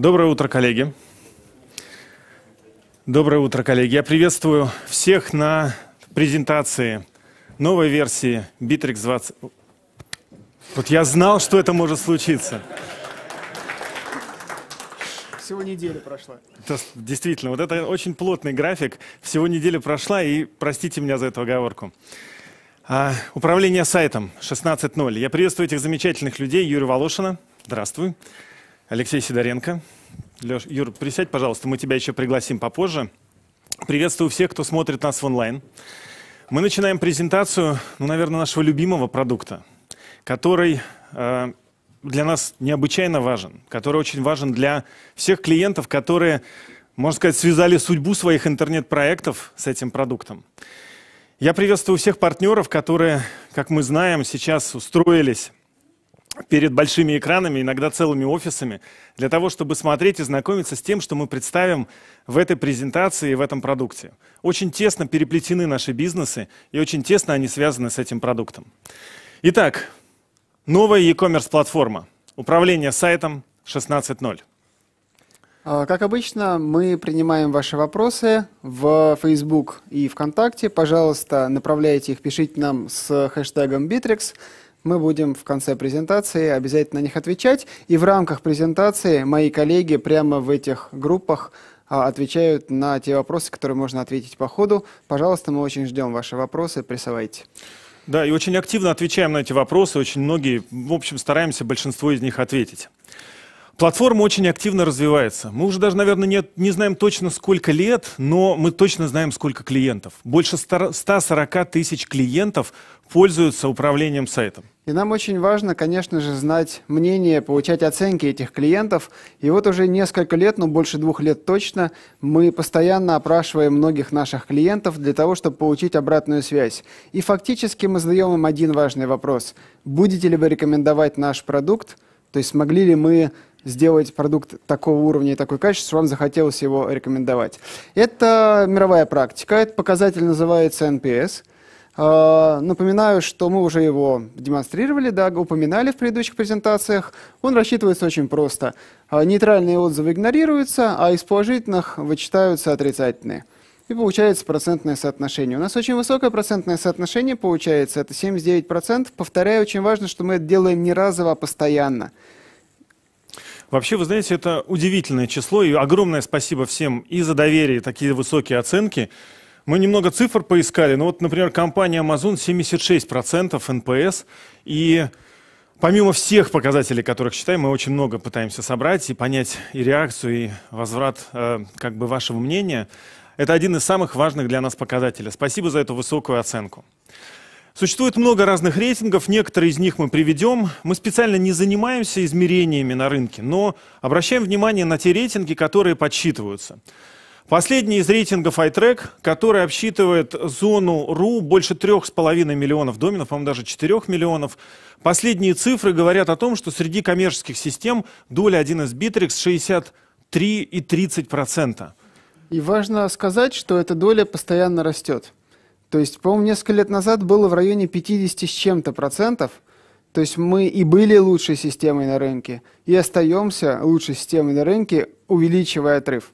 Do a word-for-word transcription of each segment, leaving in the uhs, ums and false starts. Доброе утро, коллеги. Доброе утро, коллеги. Я приветствую всех на презентации новой версии Битрикс двадцать. Вот я знал, что это может случиться. Всего неделя прошла. Это, действительно, вот это очень плотный график. Всего неделя прошла, и простите меня за эту оговорку. А, управление сайтом шестнадцать ноль. Я приветствую этих замечательных людей. Юрия Волошина. Здравствуй. Алексей Сидоренко. Леш, Юр, присядь, пожалуйста, мы тебя еще пригласим попозже. Приветствую всех, кто смотрит нас в онлайн. Мы начинаем презентацию, ну, наверное, нашего любимого продукта, который э, для нас необычайно важен, который очень важен для всех клиентов, которые, можно сказать, связали судьбу своих интернет-проектов с этим продуктом. Я приветствую всех партнеров, которые, как мы знаем, сейчас устроились перед большими экранами, иногда целыми офисами, для того, чтобы смотреть и знакомиться с тем, что мы представим в этой презентации и в этом продукте. Очень тесно переплетены наши бизнесы, и очень тесно они связаны с этим продуктом. Итак, новая e-commerce платформа. Управление сайтом шестнадцать ноль. Как обычно, мы принимаем ваши вопросы в Facebook и ВКонтакте. Пожалуйста, направляйте их, пишите нам с хэштегом «Битрикс». Мы будем в конце презентации обязательно на них отвечать. И в рамках презентации мои коллеги прямо в этих группах отвечают на те вопросы, которые можно ответить по ходу. Пожалуйста, мы очень ждем ваши вопросы, присылайте. Да, и очень активно отвечаем на эти вопросы. Очень многие, в общем, стараемся большинство из них ответить. Платформа очень активно развивается. Мы уже даже, наверное, не, не знаем точно, сколько лет, но мы точно знаем, сколько клиентов. Больше ста сорока тысяч клиентов пользуются управлением сайтом. И нам очень важно, конечно же, знать мнение, получать оценки этих клиентов. И вот уже несколько лет, ну больше двух лет точно, мы постоянно опрашиваем многих наших клиентов для того, чтобы получить обратную связь. И фактически мы задаем им один важный вопрос. Будете ли вы рекомендовать наш продукт? То есть смогли ли мы сделать продукт такого уровня и такой качества, что вам захотелось его рекомендовать. Это мировая практика, этот показатель называется эн пи эс. Напоминаю, что мы уже его демонстрировали, да, упоминали в предыдущих презентациях. Он рассчитывается очень просто. Нейтральные отзывы игнорируются, а из положительных вычитаются отрицательные. И получается процентное соотношение. У нас очень высокое процентное соотношение получается, это семьдесят девять процентов. Повторяю, очень важно, что мы это делаем не разово, а постоянно. Вообще, вы знаете, это удивительное число, и огромное спасибо всем и за доверие, и такие высокие оценки. Мы немного цифр поискали, но вот, например, компания Amazon семьдесят шесть процентов эн пи эс, и помимо всех показателей, которых считаем, мы очень много пытаемся собрать и понять и реакцию, и возврат э, как бы вашего мнения. Это один из самых важных для нас показателей. Спасибо за эту высокую оценку. Существует много разных рейтингов, некоторые из них мы приведем. Мы специально не занимаемся измерениями на рынке, но обращаем внимание на те рейтинги, которые подсчитываются. Последний из рейтингов iTrack, который обсчитывает зону ру больше трёх с половиной миллионов доменов, по-моему, даже четырёх миллионов. Последние цифры говорят о том, что среди коммерческих систем доля один эс-Битрикс шестьдесят три и тридцать процентов. И важно сказать, что эта доля постоянно растет. То есть, по-моему, несколько лет назад было в районе пятидесяти с чем-то процентов. То есть мы и были лучшей системой на рынке, и остаемся лучшей системой на рынке, увеличивая отрыв.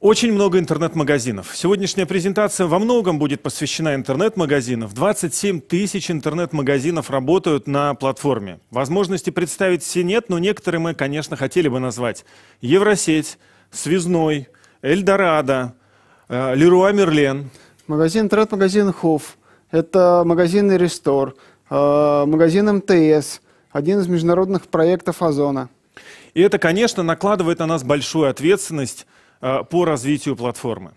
Очень много интернет-магазинов. Сегодняшняя презентация во многом будет посвящена интернет-магазинам. двадцать семь тысяч интернет-магазинов работают на платформе. Возможности представить все нет, но некоторые мы, конечно, хотели бы назвать. Евросеть, Связной, Эльдорадо, Леруа Мерлен. Магазин, интернет-магазин Хофф, это магазин Рестор, магазин эм тэ эс, один из международных проектов Озона. И это, конечно, накладывает на нас большую ответственность по развитию платформы.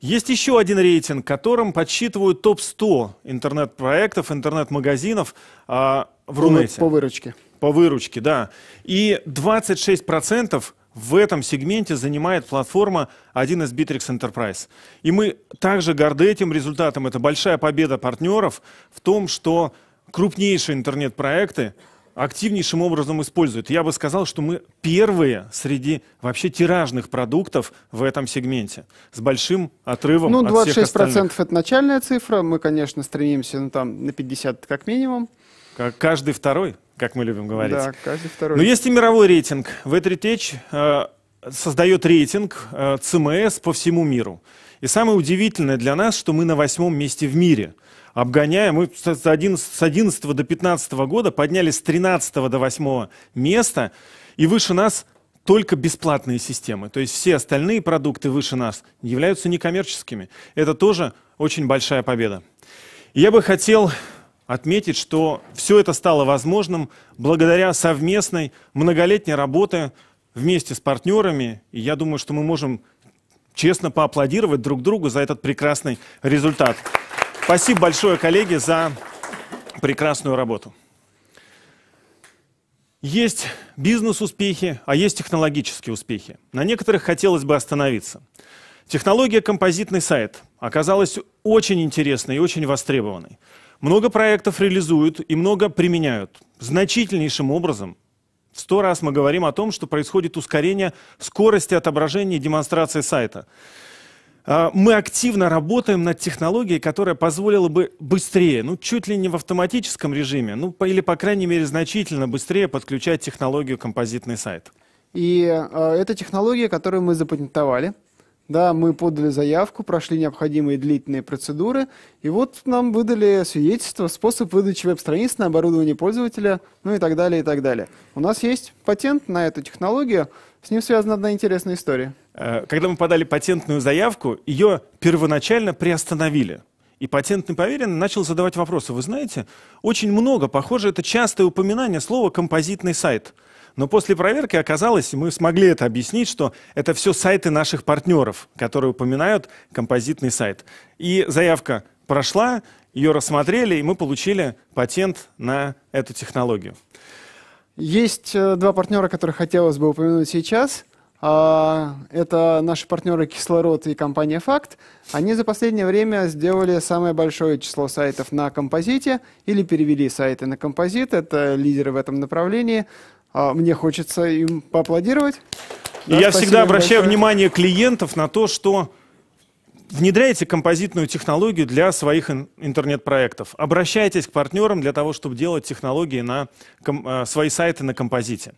Есть еще один рейтинг, которым подсчитывают топ сто интернет-проектов, интернет-магазинов в Рунете. По выручке. По выручке, да. И двадцать шесть процентов в этом сегменте занимает платформа один эс-Битрикс Enterprise. И мы также горды этим результатом. Это большая победа партнеров в том, что крупнейшие интернет-проекты активнейшим образом используют. Я бы сказал, что мы первые среди вообще тиражных продуктов в этом сегменте. С большим отрывом ну, от всех остальных. двадцать шесть процентов это начальная цифра. Мы, конечно, стремимся ну, там, на пятьдесят как минимум. Как каждый второй. как мы любим говорить. Да, каждый второй. Но есть и мировой рейтинг. ви три теч э, создает рейтинг э, си эм эс по всему миру. И самое удивительное для нас, что мы на восьмом месте в мире. Обгоняя, мы с одиннадцатого до пятнадцатого года поднялись с тринадцатого до восьмого места, и выше нас только бесплатные системы. То есть все остальные продукты выше нас являются некоммерческими. Это тоже очень большая победа. И я бы хотел отметить, что все это стало возможным благодаря совместной многолетней работе вместе с партнерами. И я думаю, что мы можем честно поаплодировать друг другу за этот прекрасный результат. Спасибо большое, коллеги, за прекрасную работу. Есть бизнес-успехи, а есть технологические успехи. На некоторых хотелось бы остановиться. Технология «Композитный сайт» оказалась очень интересной и очень востребованной. Много проектов реализуют и много применяют. Значительнейшим образом, в сто раз мы говорим о том, что происходит ускорение скорости отображения и демонстрации сайта. Мы активно работаем над технологией, которая позволила бы быстрее, ну чуть ли не в автоматическом режиме, ну или, по крайней мере, значительно быстрее подключать технологию «Композитный сайт». И э, это технология, которую мы запатентовали. Да, мы подали заявку, прошли необходимые длительные процедуры, и вот нам выдали свидетельство, способ выдачи веб-страниц на оборудование пользователя, ну и так далее, и так далее. У нас есть патент на эту технологию, с ним связана одна интересная история. Когда мы подали патентную заявку, ее первоначально приостановили. И патентный поверенный начал задавать вопросы. Вы знаете, очень много, похоже, это частое упоминание слова «композитный сайт». Но после проверки оказалось, и мы смогли это объяснить, что это все сайты наших партнеров, которые упоминают композитный сайт. И заявка прошла, ее рассмотрели, и мы получили патент на эту технологию. Есть два партнера, которые хотелось бы упомянуть сейчас. Это наши партнеры «Кислород» и компания «Факт». Они за последнее время сделали самое большое число сайтов на композите или перевели сайты на композит. Это лидеры в этом направлении. Мне хочется им поаплодировать. Да, я всегда обращаю большое внимание клиентов на то, что внедряйте композитную технологию для своих интернет-проектов. Обращайтесь к партнерам для того, чтобы делать технологии на свои сайты на композите.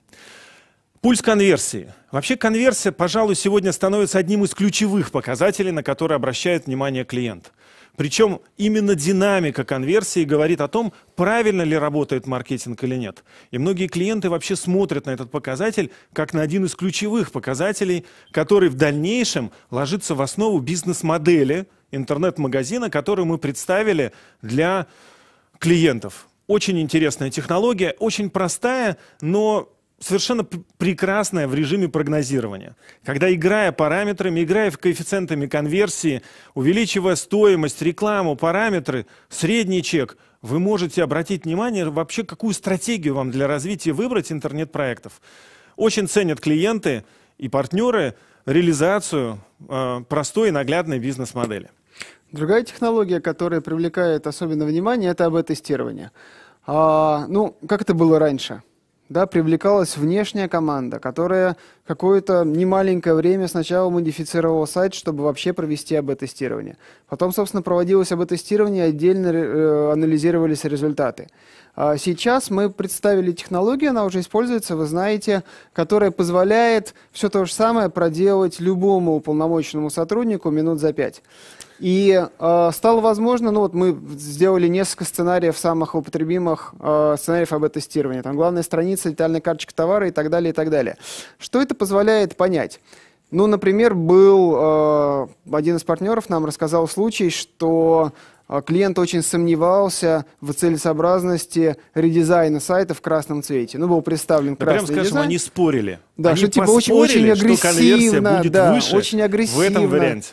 Пульс конверсии. Вообще конверсия, пожалуй, сегодня становится одним из ключевых показателей, на которые обращает внимание клиент. Причем именно динамика конверсии говорит о том, правильно ли работает маркетинг или нет. И многие клиенты вообще смотрят на этот показатель как на один из ключевых показателей, который в дальнейшем ложится в основу бизнес-модели интернет-магазина, которую мы представили для клиентов. Очень интересная технология, очень простая, но совершенно прекрасная в режиме прогнозирования. Когда, играя параметрами, играя в коэффициентами конверсии, увеличивая стоимость, рекламу, параметры, средний чек, вы можете обратить внимание вообще, какую стратегию вам для развития выбрать интернет-проектов. Очень ценят клиенты и партнеры реализацию э, простой и наглядной бизнес-модели. Другая технология, которая привлекает особенно внимание, это эй би тестирование. А, ну, как это было раньше? Да, привлекалась внешняя команда, которая какое-то немаленькое время сначала модифицировала сайт, чтобы вообще провести эй би тестирование. Потом, собственно, проводилось эй би тестирование, отдельно э, анализировались результаты. А сейчас мы представили технологию, она уже используется, вы знаете, которая позволяет все то же самое проделать любому уполномоченному сотруднику минут за пять. И э, стало возможно, ну вот мы сделали несколько сценариев самых употребимых э, сценариев эй би тестирования. Там главная страница, детальная карточка товара и так далее, и так далее. Что это позволяет понять? Ну, например, был э, один из партнеров нам рассказал случай, что э, клиент очень сомневался в целесообразности редизайна сайта в красном цвете. Ну, был представлен красный дизайн. Прям, скажем, они спорили. Да, они что типа очень, очень агрессивно, будет да, выше очень агрессивно. В этом варианте.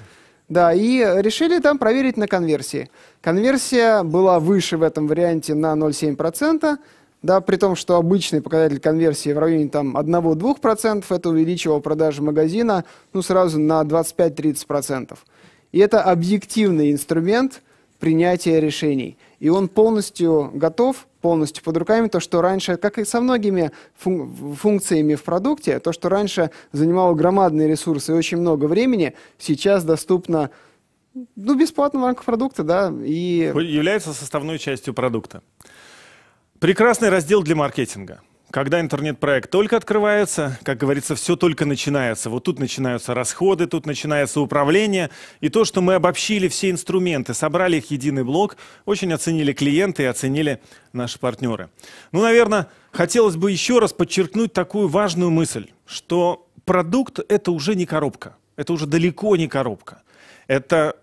Да, и решили там проверить на конверсии. Конверсия была выше в этом варианте на ноль целых семь десятых процента, да, при том, что обычный показатель конверсии в районе там одного-двух процентов, это увеличивало продажи магазина ну, сразу на двадцать пять-тридцать процентов. И это объективный инструмент принятия решений. И он полностью готов, полностью под руками, то, что раньше, как и со многими функ- функциями в продукте, то, что раньше занимало громадные ресурсы и очень много времени, сейчас доступно ну, бесплатно в рамках продукта. Да, и является составной частью продукта. Прекрасный раздел для маркетинга. Когда интернет-проект только открывается, как говорится, все только начинается. Вот тут начинаются расходы, тут начинается управление. И то, что мы обобщили все инструменты, собрали их в единый блок, очень оценили клиенты и оценили наши партнеры. Ну, наверное, хотелось бы еще раз подчеркнуть такую важную мысль, что продукт — это уже не коробка. Это уже далеко не коробка. Это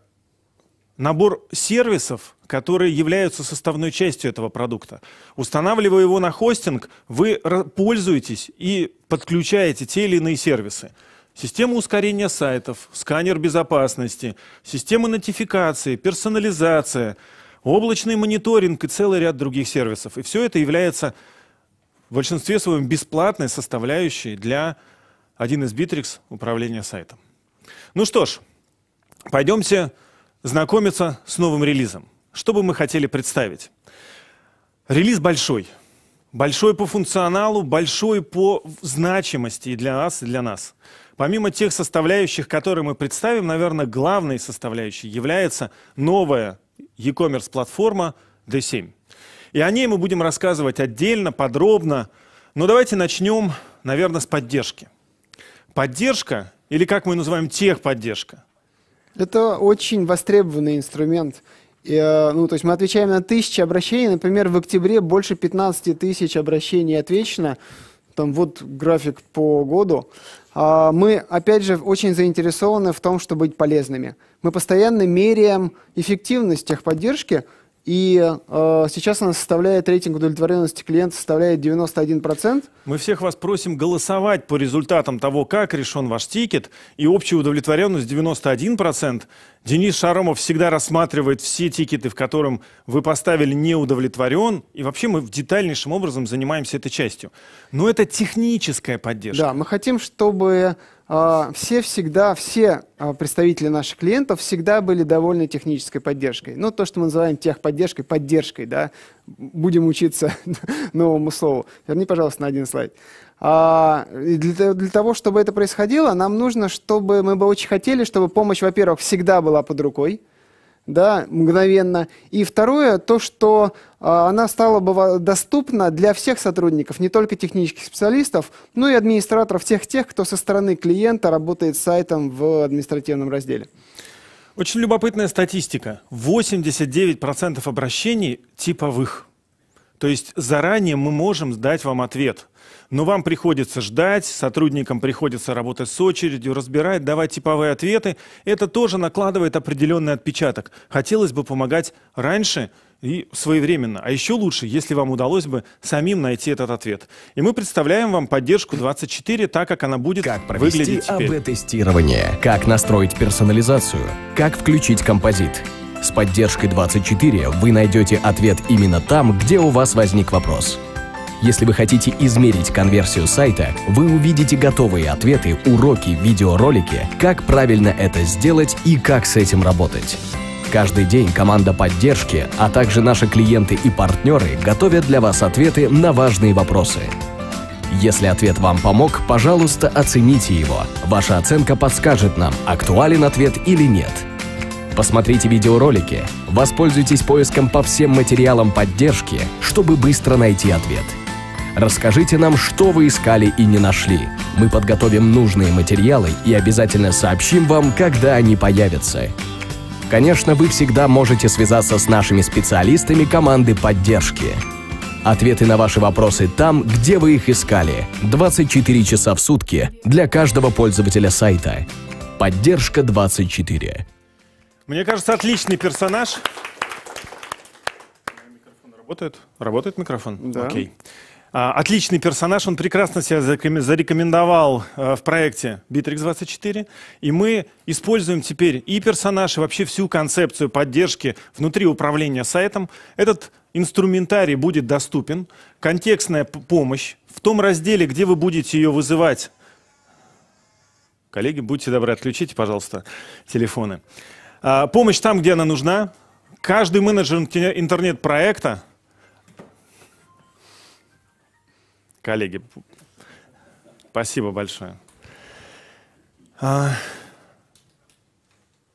набор сервисов, которые являются составной частью этого продукта. Устанавливая его на хостинг, вы пользуетесь и подключаете те или иные сервисы. Система ускорения сайтов, сканер безопасности, система нотификации, персонализация, облачный мониторинг и целый ряд других сервисов. И все это является в большинстве своем бесплатной составляющей для один эс Битрикс управления сайтом. Ну что ж, пойдемте знакомиться с новым релизом. Что бы мы хотели представить? Релиз большой. Большой по функционалу, большой по значимости и для нас, и для нас. Помимо тех составляющих, которые мы представим, наверное, главной составляющей является новая e-commerce платформа ди семь. И о ней мы будем рассказывать отдельно, подробно. Но давайте начнем, наверное, с поддержки. Поддержка, или как мы называем, техподдержка. Это очень востребованный инструмент. И, ну, то есть мы отвечаем на тысячи обращений. Например, в октябре больше пятнадцати тысяч обращений отвечено. Там вот график по году. А мы, опять же, очень заинтересованы в том, чтобы быть полезными. Мы постоянно меряем эффективность техподдержки. И э, сейчас она составляет, рейтинг удовлетворенности клиента составляет девяносто один процент. Мы всех вас просим голосовать по результатам того, как решен ваш тикет. И общая удовлетворенность девяносто один процент. Денис Шаромов всегда рассматривает все тикеты, в котором вы поставили «не удовлетворен». И вообще мы детальнейшим образом занимаемся этой частью. Но это техническая поддержка. Да, мы хотим, чтобы э, все всегда, все э, представители наших клиентов всегда были довольны технической поддержкой. Ну, то, что мы называем техподдержкой, поддержкой, да. Будем учиться новому слову. Верни, пожалуйста, на один слайд. А, для, для того, чтобы это происходило, нам нужно, чтобы мы бы очень хотели, чтобы помощь, во-первых, всегда была под рукой, да, мгновенно. И второе, то, что а, она стала бы доступна для всех сотрудников, не только технических специалистов, но и администраторов, тех, тех, кто со стороны клиента работает с сайтом в административном разделе. Очень любопытная статистика. восемьдесят девять процентов обращений типовых. То есть заранее мы можем дать вам ответ. Но вам приходится ждать, сотрудникам приходится работать с очередью, разбирать, давать типовые ответы. Это тоже накладывает определенный отпечаток. Хотелось бы помогать раньше и своевременно. А еще лучше, если вам удалось бы самим найти этот ответ. И мы представляем вам поддержку двадцать четыре, так как она будет выглядеть теперь. Как провести АБ-тестирование, как настроить персонализацию, как включить композит. С поддержкой двадцать четыре вы найдете ответ именно там, где у вас возник вопрос. Если вы хотите измерить конверсию сайта, вы увидите готовые ответы, уроки, видеоролики, как правильно это сделать и как с этим работать. Каждый день команда поддержки, а также наши клиенты и партнеры готовят для вас ответы на важные вопросы. Если ответ вам помог, пожалуйста, оцените его. Ваша оценка подскажет нам, актуален ответ или нет. Посмотрите видеоролики, воспользуйтесь поиском по всем материалам поддержки, чтобы быстро найти ответ. Расскажите нам, что вы искали и не нашли. Мы подготовим нужные материалы и обязательно сообщим вам, когда они появятся. Конечно, вы всегда можете связаться с нашими специалистами команды поддержки. Ответы на ваши вопросы там, где вы их искали, двадцать четыре часа в сутки для каждого пользователя сайта. Поддержка двадцать четыре. Мне кажется, отличный персонаж. Микрофон работает? Работает микрофон? Да. Окей. Отличный персонаж, он прекрасно себя зарекомендовал в проекте Битрикс двадцать четыре. И мы используем теперь и персонаж, и вообще всю концепцию поддержки внутри управления сайтом. Этот инструментарий будет доступен. Контекстная помощь в том разделе, где вы будете ее вызывать. Коллеги, будьте добры, отключите, пожалуйста, телефоны. Помощь там, где она нужна. Каждый менеджер интернет-проекта. Коллеги, спасибо большое. А,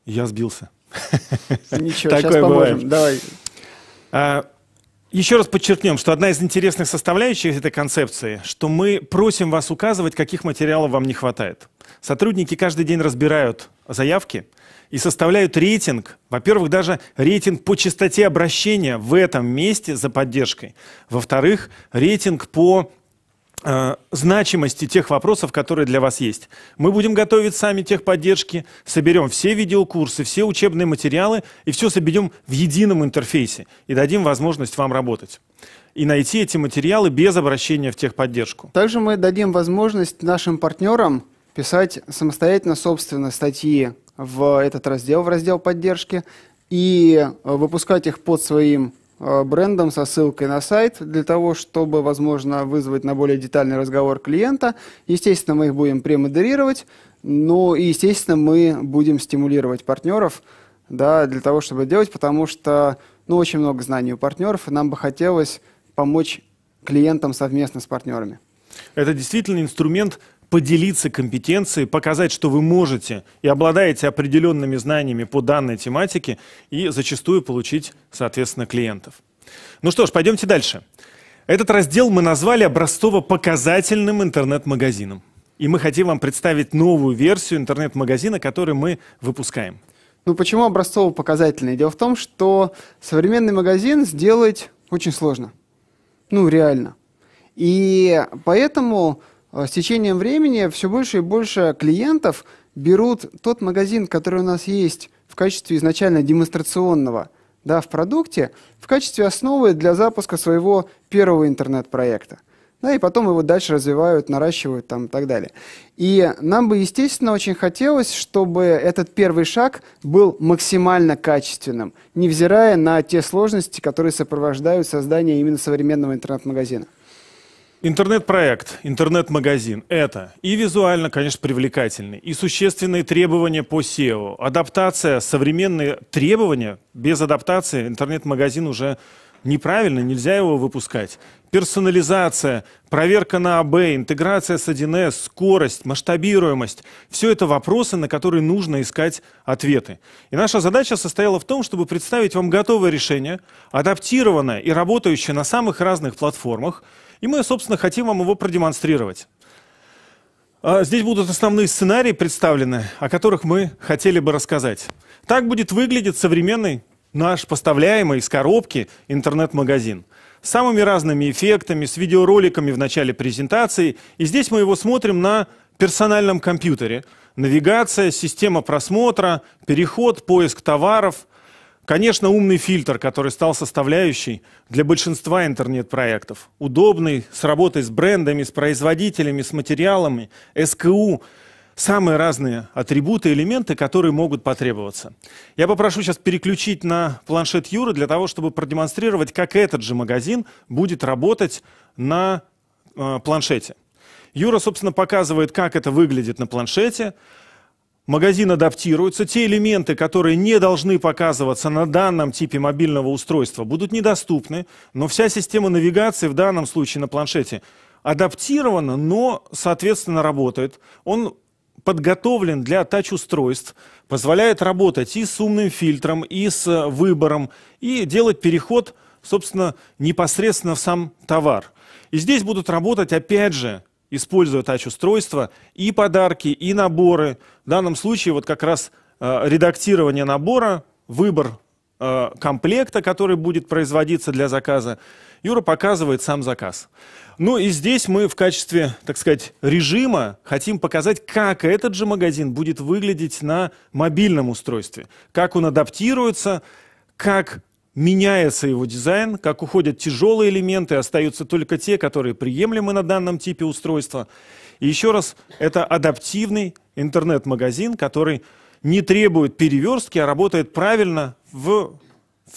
я сбился. Ничего, сейчас поможем. Давай. А, Еще раз подчеркнем, что одна из интересных составляющих этой концепции, что мы просим вас указывать, каких материалов вам не хватает. Сотрудники каждый день разбирают заявки и составляют рейтинг. Во-первых, даже рейтинг по частоте обращения в этом месте за поддержкой. Во-вторых, рейтинг по э, значимости тех вопросов, которые для вас есть. Мы будем готовить сами техподдержки, соберем все видеокурсы, все учебные материалы и все соберем в едином интерфейсе и дадим возможность вам работать и найти эти материалы без обращения в техподдержку. Также мы дадим возможность нашим партнерам писать самостоятельно собственные статьи в этот раздел, в раздел поддержки, и выпускать их под своим брендом со ссылкой на сайт для того, чтобы, возможно, вызвать на более детальный разговор клиента. Естественно, мы их будем премодерировать, ну и, естественно, мы будем стимулировать партнеров, да, для того, чтобы делать, потому что, ну, очень много знаний у партнеров, и нам бы хотелось помочь клиентам совместно с партнерами. Это действительно инструмент поделиться компетенцией, показать, что вы можете и обладаете определенными знаниями по данной тематике и зачастую получить, соответственно, клиентов. Ну что ж, пойдемте дальше. Этот раздел мы назвали образцово-показательным интернет-магазином. И мы хотим вам представить новую версию интернет-магазина, который мы выпускаем. Ну почему образцово-показательный? Дело в том, что современный магазин сделать очень сложно. Ну реально. И поэтому с течением времени все больше и больше клиентов берут тот магазин, который у нас есть в качестве изначально демонстрационного, да, в продукте, в качестве основы для запуска своего первого интернет-проекта. Да, и потом его дальше развивают, наращивают там, и так далее. И нам бы, естественно, очень хотелось, чтобы этот первый шаг был максимально качественным, невзирая на те сложности, которые сопровождают создание именно современного интернет-магазина. Интернет-проект, интернет-магазин – это и визуально, конечно, привлекательный, и существенные требования по сео, адаптация, современные требования. Без адаптации интернет-магазин уже неправильно, нельзя его выпускать. Персонализация, проверка на эй би, интеграция с один эс, скорость, масштабируемость – все это вопросы, на которые нужно искать ответы. И наша задача состояла в том, чтобы представить вам готовое решение, адаптированное и работающее на самых разных платформах. И мы, собственно, хотим вам его продемонстрировать. Здесь будут основные сценарии представлены, о которых мы хотели бы рассказать. Так будет выглядеть современный наш поставляемый из коробки интернет-магазин. С самыми разными эффектами, с видеороликами в начале презентации. И здесь мы его смотрим на персональном компьютере. Навигация, система просмотра, переход, поиск товаров. Конечно, умный фильтр, который стал составляющей для большинства интернет-проектов. Удобный, с работой с брендами, с производителями, с материалами, эс кей ю. Самые разные атрибуты, элементы, которые могут потребоваться. Я попрошу сейчас переключить на планшет Юры для того, чтобы продемонстрировать, как этот же магазин будет работать на э, планшете. Юра, собственно, показывает, как это выглядит на планшете. Магазин адаптируется, те элементы, которые не должны показываться на данном типе мобильного устройства, будут недоступны, но вся система навигации в данном случае на планшете адаптирована, но, соответственно, работает. Он подготовлен для тач-устройств, позволяет работать и с умным фильтром, и с выбором, и делать переход, собственно, непосредственно в сам товар. И здесь будут работать, опять же, используя тач-устройства, и подарки, и наборы. В данном случае вот как раз э, редактирование набора, выбор э, комплекта, который будет производиться для заказа. Юра показывает сам заказ. Ну и здесь мы в качестве, так сказать, режима хотим показать, как этот же магазин будет выглядеть на мобильном устройстве, как он адаптируется, как меняется его дизайн, как уходят тяжелые элементы, остаются только те, которые приемлемы на данном типе устройства. И еще раз, это адаптивный интернет-магазин, который не требует переверстки, а работает правильно в,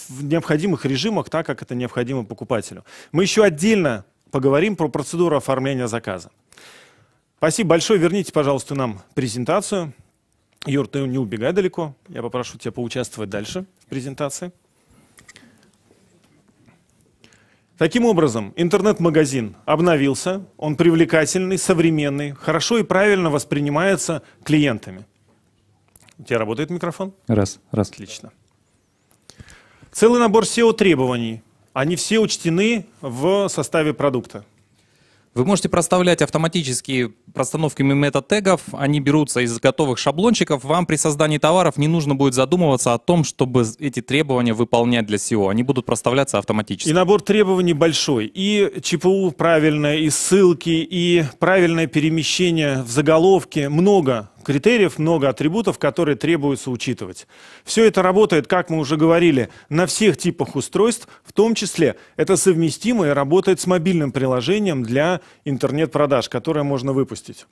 в необходимых режимах, так как это необходимо покупателю. Мы еще отдельно поговорим про процедуру оформления заказа. Спасибо большое. Верните, пожалуйста, нам презентацию. Юр, ты не убегай далеко. Я попрошу тебя поучаствовать дальше в презентации. Таким образом, интернет-магазин обновился, он привлекательный, современный, хорошо и правильно воспринимается клиентами. У тебя работает микрофон? Раз, раз. Отлично. Целый набор сео-требований, они все учтены в составе продукта. Вы можете проставлять автоматически простановками мета-тегов, они берутся из готовых шаблончиков. Вам при создании товаров не нужно будет задумываться о том, чтобы эти требования выполнять для сео. Они будут проставляться автоматически. И набор требований большой. И че пэ у правильное, и ссылки, и правильное перемещение в заголовке. Много критериев, много атрибутов, которые требуется учитывать. Все это работает, как мы уже говорили, на всех типах устройств, в том числе это совместимо и работает с мобильным приложением для интернет-продаж, которое можно выпустить.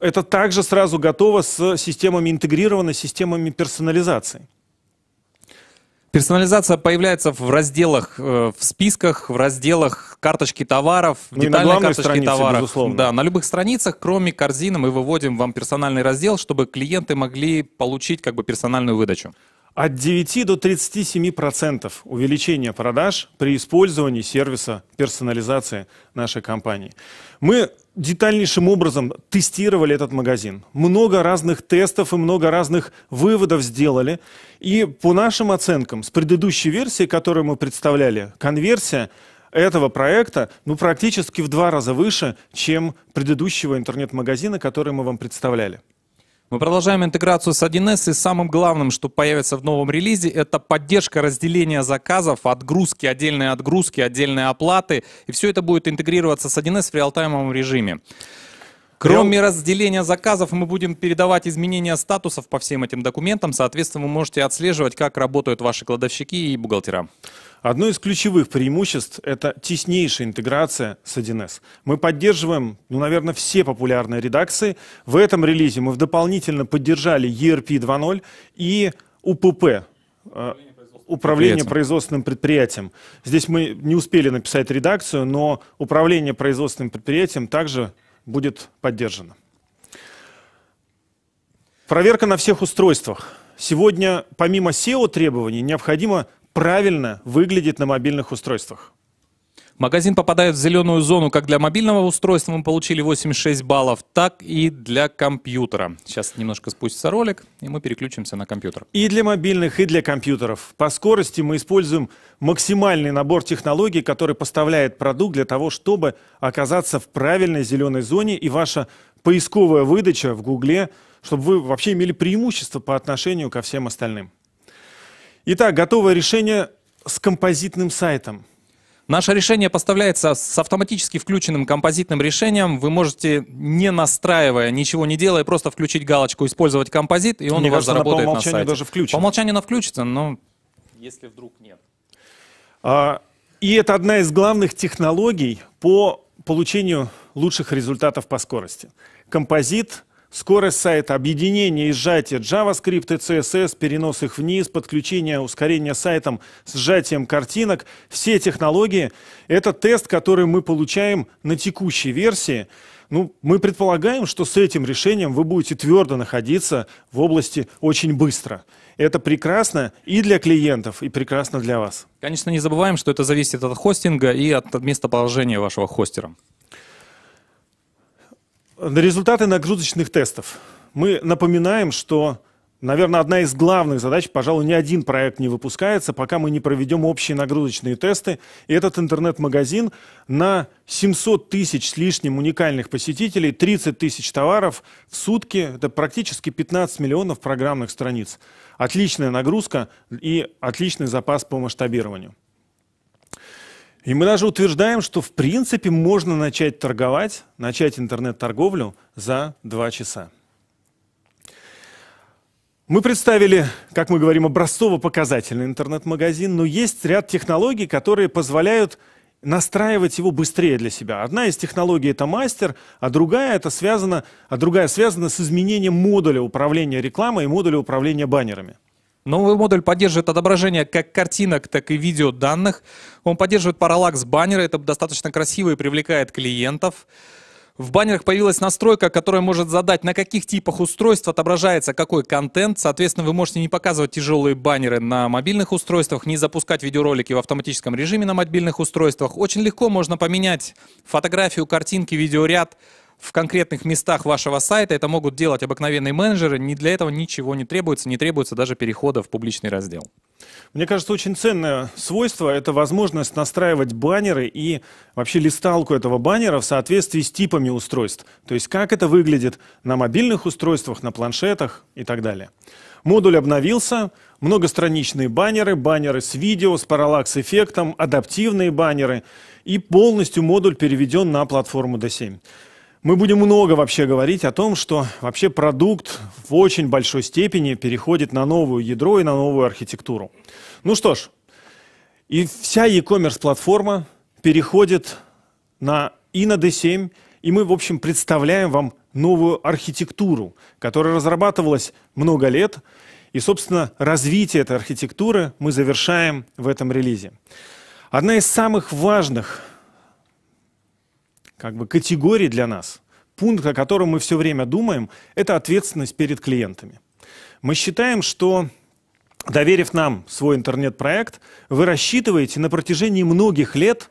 Это также сразу готово с системами интегрированной, системами персонализации. Персонализация появляется в разделах, в списках, в разделах карточки товаров, ну, детальной карточки странице, товаров. Безусловно. Да, на любых страницах, кроме корзины, мы выводим вам персональный раздел, чтобы клиенты могли получить как бы персональную выдачу. От девяти до тридцати семи процентов увеличение продаж при использовании сервиса персонализации нашей компании. Мы детальнейшим образом тестировали этот магазин. Много разных тестов и много разных выводов сделали. И по нашим оценкам, с предыдущей версии, которую мы представляли, конверсия этого проекта ну, практически в два раза выше, чем предыдущего интернет-магазина, который мы вам представляли. Мы продолжаем интеграцию с один эс, и самым главным, что появится в новом релизе, это поддержка разделения заказов, отгрузки, отдельные отгрузки, отдельные оплаты, и все это будет интегрироваться с один эс в реалтаймовом режиме. Кроме Реал... разделения заказов, мы будем передавать изменения статусов по всем этим документам, соответственно, вы можете отслеживать, как работают ваши кладовщики и бухгалтера. Одно из ключевых преимуществ – это теснейшая интеграция с один эс. Мы поддерживаем, ну, наверное, все популярные редакции. В этом релизе мы дополнительно поддержали и эр пи два ноль и УПП – управление производственным предприятием. Здесь мы не успели написать редакцию, но управление производственным предприятием также будет поддержано. Проверка на всех устройствах. Сегодня, помимо сео-требований, необходимо правильно выглядит на мобильных устройствах. Магазин попадает в зеленую зону как для мобильного устройства, мы получили восемьдесят шесть баллов, так и для компьютера. Сейчас немножко спустится ролик, и мы переключимся на компьютер. И для мобильных, и для компьютеров. По скорости мы используем максимальный набор технологий, который поставляет продукт для того, чтобы оказаться в правильной зеленой зоне, и ваша поисковая выдача в Гугле, чтобы вы вообще имели преимущество по отношению ко всем остальным. Итак, готовое решение с композитным сайтом. Наше решение поставляется с автоматически включенным композитным решением. Вы можете, не настраивая, ничего не делая, просто включить галочку «Использовать композит», и он Мне у вас кажется, заработает на сайте. По умолчанию даже включен. По умолчанию она включится, но если вдруг нет. А, и это одна из главных технологий по получению лучших результатов по скорости. Композит. Скорость сайта, объединение и сжатие JavaScript и си эс эс, перенос их вниз, подключение, ускорение сайтом с сжатием картинок. Все технологии — это тест, который мы получаем на текущей версии. Ну, мы предполагаем, что с этим решением вы будете твердо находиться в области очень быстро. Это прекрасно и для клиентов, и прекрасно для вас. Конечно, не забываем, что это зависит от хостинга и от местоположения вашего хостера. Результаты нагрузочных тестов. Мы напоминаем, что, наверное, одна из главных задач, пожалуй, ни один проект не выпускается, пока мы не проведем общие нагрузочные тесты. И этот интернет-магазин на семьсот тысяч с лишним уникальных посетителей, тридцать тысяч товаров в сутки, это практически пятнадцать миллионов программных страниц. Отличная нагрузка и отличный запас по масштабированию. И мы даже утверждаем, что в принципе можно начать торговать, начать интернет-торговлю за два часа. Мы представили, как мы говорим, образцово-показательный интернет-магазин, но есть ряд технологий, которые позволяют настраивать его быстрее для себя. Одна из технологий — это мастер, а другая, это связано, а другая связана с изменением модуля управления рекламой и модуля управления баннерами. Новый модуль поддерживает отображение как картинок, так и видеоданных. Он поддерживает параллакс-баннеры, это достаточно красиво и привлекает клиентов. В баннерах появилась настройка, которая может задать, на каких типах устройств отображается какой контент. Соответственно, вы можете не показывать тяжелые баннеры на мобильных устройствах, не запускать видеоролики в автоматическом режиме на мобильных устройствах. Очень легко можно поменять фотографию, картинки, видеоряд в конкретных местах вашего сайта. Это могут делать обыкновенные менеджеры. Не для этого ничего не требуется, не требуется даже перехода в публичный раздел. Мне кажется, очень ценное свойство — это возможность настраивать баннеры и вообще листалку этого баннера в соответствии с типами устройств. То есть как это выглядит на мобильных устройствах, на планшетах и так далее. Модуль обновился, многостраничные баннеры, баннеры с видео, с параллакс-эффектом, адаптивные баннеры, и полностью модуль переведен на платформу ди семь. Мы будем много вообще говорить о том, что вообще продукт в очень большой степени переходит на новое ядро и на новую архитектуру. Ну что ж, и вся e-commerce платформа переходит на, и на ди семь, и мы, в общем, представляем вам новую архитектуру, которая разрабатывалась много лет, и, собственно, развитие этой архитектуры мы завершаем в этом релизе. Одна из самых важных как бы категорий для нас, пункт, о котором мы все время думаем, это ответственность перед клиентами. Мы считаем, что, доверив нам свой интернет-проект, вы рассчитываете на протяжении многих лет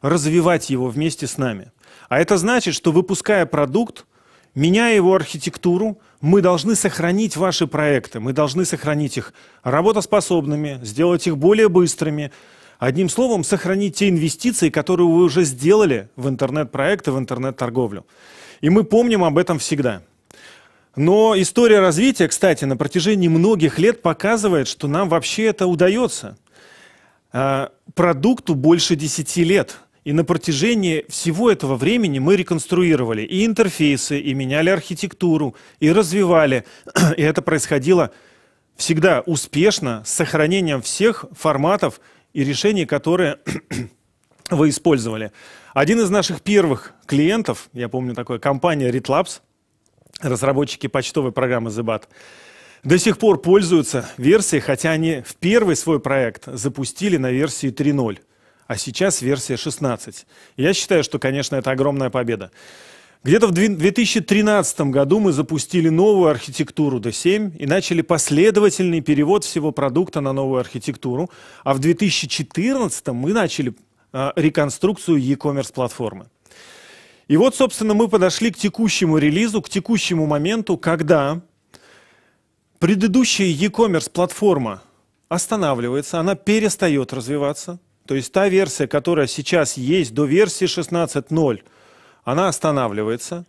развивать его вместе с нами. А это значит, что, выпуская продукт, меняя его архитектуру, мы должны сохранить ваши проекты, мы должны сохранить их работоспособными, сделать их более быстрыми. Одним словом, сохранить те инвестиции, которые вы уже сделали в интернет-проекты, в интернет-торговлю. И мы помним об этом всегда. Но история развития, кстати, на протяжении многих лет показывает, что нам вообще это удается. Продукту больше десяти лет. И на протяжении всего этого времени мы реконструировали и интерфейсы, и меняли архитектуру, и развивали. И это происходило всегда успешно, с сохранением всех форматов и решений, которые вы использовали. Один из наших первых клиентов, я помню, такая компания RedLabs, разработчики почтовой программы ZBAT, до сих пор пользуются версией, хотя они в первый свой проект запустили на версии три ноль. А сейчас версия шестнадцать. Я считаю, что, конечно, это огромная победа. Где-то в две тысячи тринадцатом году мы запустили новую архитектуру ди семь и начали последовательный перевод всего продукта на новую архитектуру. А в две тысячи четырнадцатом мы начали э, реконструкцию e-commerce платформы. И вот, собственно, мы подошли к текущему релизу, к текущему моменту, когда предыдущая e-commerce платформа останавливается, она перестает развиваться. То есть та версия, которая сейчас есть до версии шестнадцать ноль, она останавливается.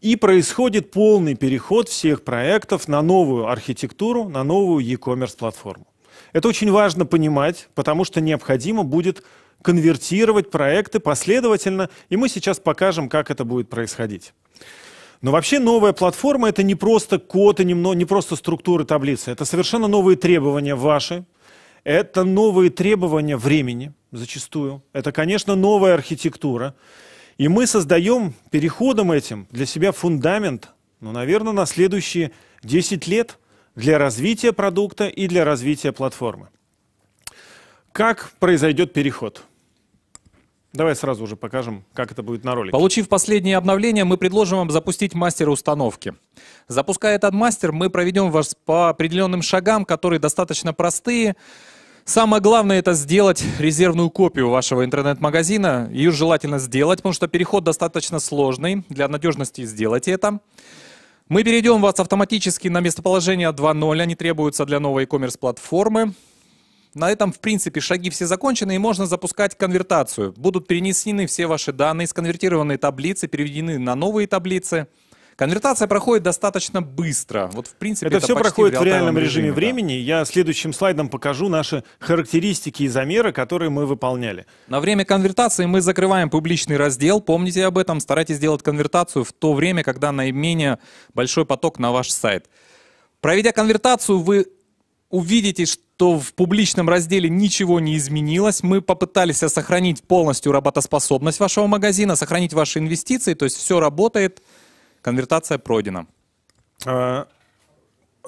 И происходит полный переход всех проектов на новую архитектуру, на новую e-commerce платформу. Это очень важно понимать, потому что необходимо будет конвертировать проекты последовательно. И мы сейчас покажем, как это будет происходить. Но вообще новая платформа — это не просто код и не просто структуры таблицы. Это совершенно новые требования ваши. Это новые требования времени зачастую. Это, конечно, новая архитектура. И мы создаем переходом этим для себя фундамент, ну, наверное, на следующие десять лет для развития продукта и для развития платформы. Как произойдет переход? Давай сразу уже покажем, как это будет на ролике. Получив последнее обновление, мы предложим вам запустить мастер установки. Запуская этот мастер, мы проведем вас по определенным шагам, которые достаточно простые. Самое главное — это сделать резервную копию вашего интернет-магазина. Ее желательно сделать, потому что переход достаточно сложный. Для надежности сделайте это. Мы перейдем вас автоматически на местоположение два ноль. Они требуются для новой e-commerce-платформы. На этом, в принципе, шаги все закончены, и можно запускать конвертацию. Будут перенесены все ваши данные, сконвертированные таблицы, переведены на новые таблицы. Конвертация проходит достаточно быстро. Вот, в принципе, это, это все проходит в, в реальном режиме, режиме времени. Да. Я следующим слайдом покажу наши характеристики и замеры, которые мы выполняли. На время конвертации мы закрываем публичный раздел. Помните об этом, старайтесь делать конвертацию в то время, когда наименее большой поток на ваш сайт. Проведя конвертацию, вы увидите, что то в публичном разделе ничего не изменилось. Мы попытались сохранить полностью работоспособность вашего магазина, сохранить ваши инвестиции, то есть все работает, конвертация пройдена.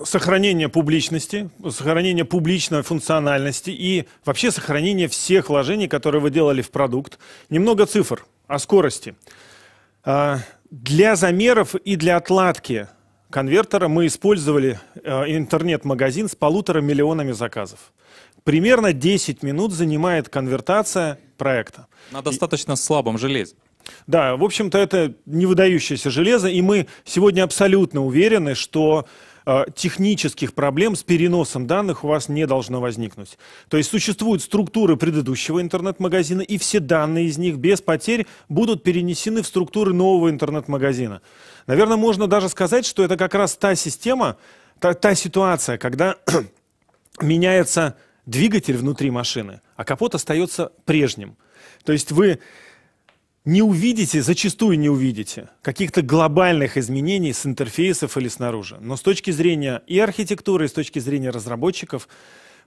Сохранение публичности, сохранение публичной функциональности и вообще сохранение всех вложений, которые вы делали в продукт. Немного цифр о скорости. Для замеров и для отладки конвертера мы использовали э, интернет-магазин с полутора миллионами заказов. Примерно десять минут занимает конвертация проекта. На достаточно и... слабом железе. Да, в общем-то, это не выдающееся железо, и мы сегодня абсолютно уверены, что э, технических проблем с переносом данных у вас не должно возникнуть. То есть существуют структуры предыдущего интернет-магазина, и все данные из них без потерь будут перенесены в структуры нового интернет-магазина. Наверное, можно даже сказать, что это как раз та система, та, та ситуация, когда меняется двигатель внутри машины, а капот остается прежним. То есть вы не увидите, зачастую не увидите, каких-то глобальных изменений с интерфейсов или снаружи. Но с точки зрения и архитектуры, и с точки зрения разработчиков,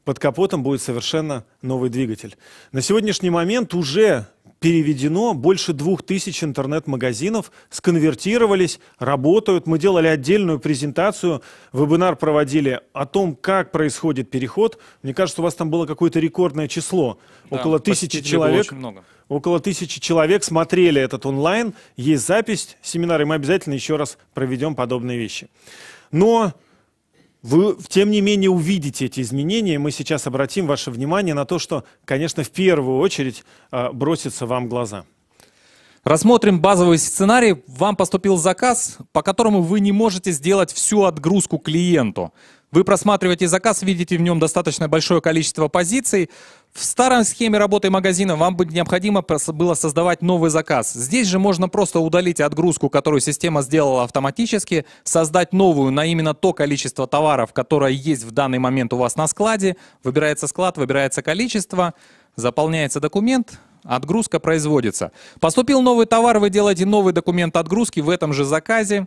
под капотом будет совершенно новый двигатель. На сегодняшний момент уже переведено больше двух тысяч интернет-магазинов, сконвертировались, работают. Мы делали отдельную презентацию, вебинар проводили о том, как происходит переход. Мне кажется, у вас там было какое-то рекордное число. Да, около тысячи человек. Очень много. Около тысячи человек смотрели этот онлайн. Есть запись семинара, и мы обязательно еще раз проведем подобные вещи. Но вы, тем не менее, увидите эти изменения. Мы сейчас обратим ваше внимание на то, что, конечно, в первую очередь э, бросится вам в глаза. Рассмотрим базовый сценарий. Вам поступил заказ, по которому вы не можете сделать всю отгрузку клиенту. Вы просматриваете заказ, видите в нем достаточно большое количество позиций. В старом схеме работы магазина вам бы необходимо было создавать новый заказ. Здесь же можно просто удалить отгрузку, которую система сделала автоматически, создать новую на именно то количество товаров, которое есть в данный момент у вас на складе. Выбирается склад, выбирается количество, заполняется документ, отгрузка производится. Поступил новый товар, вы делаете новый документ отгрузки в этом же заказе,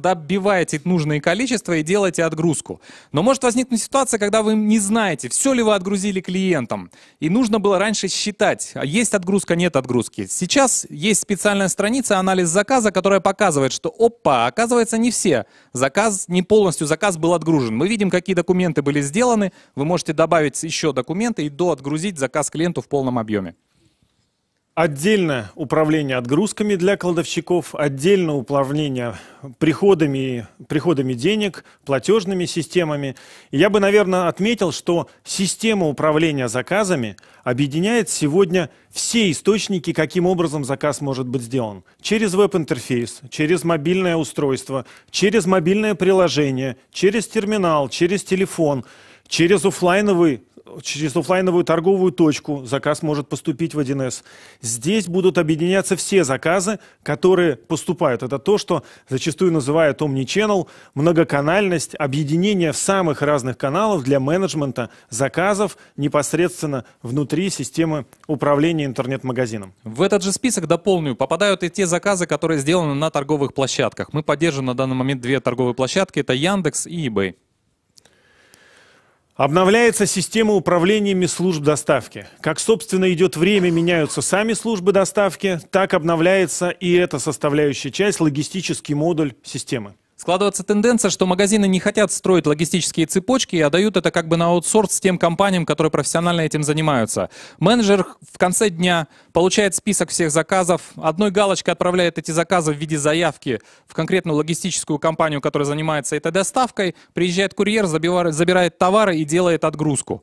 добиваете нужное количество и делаете отгрузку. Но может возникнуть ситуация, когда вы не знаете, все ли вы отгрузили клиентам. И нужно было раньше считать, есть отгрузка, нет отгрузки. Сейчас есть специальная страница «Анализ заказа», которая показывает, что опа, оказывается, не все. Заказ, не полностью заказ был отгружен. Мы видим, какие документы были сделаны. Вы можете добавить еще документы и доотгрузить заказ клиенту в полном объеме. Отдельно управление отгрузками для кладовщиков, отдельно управление приходами, приходами денег, платежными системами. И я бы, наверное, отметил, что система управления заказами объединяет сегодня все источники, каким образом заказ может быть сделан. Через веб-интерфейс, через мобильное устройство, через мобильное приложение, через терминал, через телефон, через офлайновый Через офлайновую торговую точку заказ может поступить в один эс. Здесь будут объединяться все заказы, которые поступают. Это то, что зачастую называют omnichannel, многоканальность, объединение в самых разных каналов для менеджмента заказов непосредственно внутри системы управления интернет-магазином. В этот же список, дополню, попадают и те заказы, которые сделаны на торговых площадках. Мы поддерживаем на данный момент две торговые площадки, это Яндекс и eBay. Обновляется система управления служб доставки. Как, собственно, идет время, меняются сами службы доставки, так обновляется и эта составляющая часть, логистический модуль системы. Складывается тенденция, что магазины не хотят строить логистические цепочки, а дают это как бы на аутсорс тем компаниям, которые профессионально этим занимаются. Менеджер в конце дня получает список всех заказов, одной галочкой отправляет эти заказы в виде заявки в конкретную логистическую компанию, которая занимается этой доставкой, приезжает курьер, забирает товары и делает отгрузку.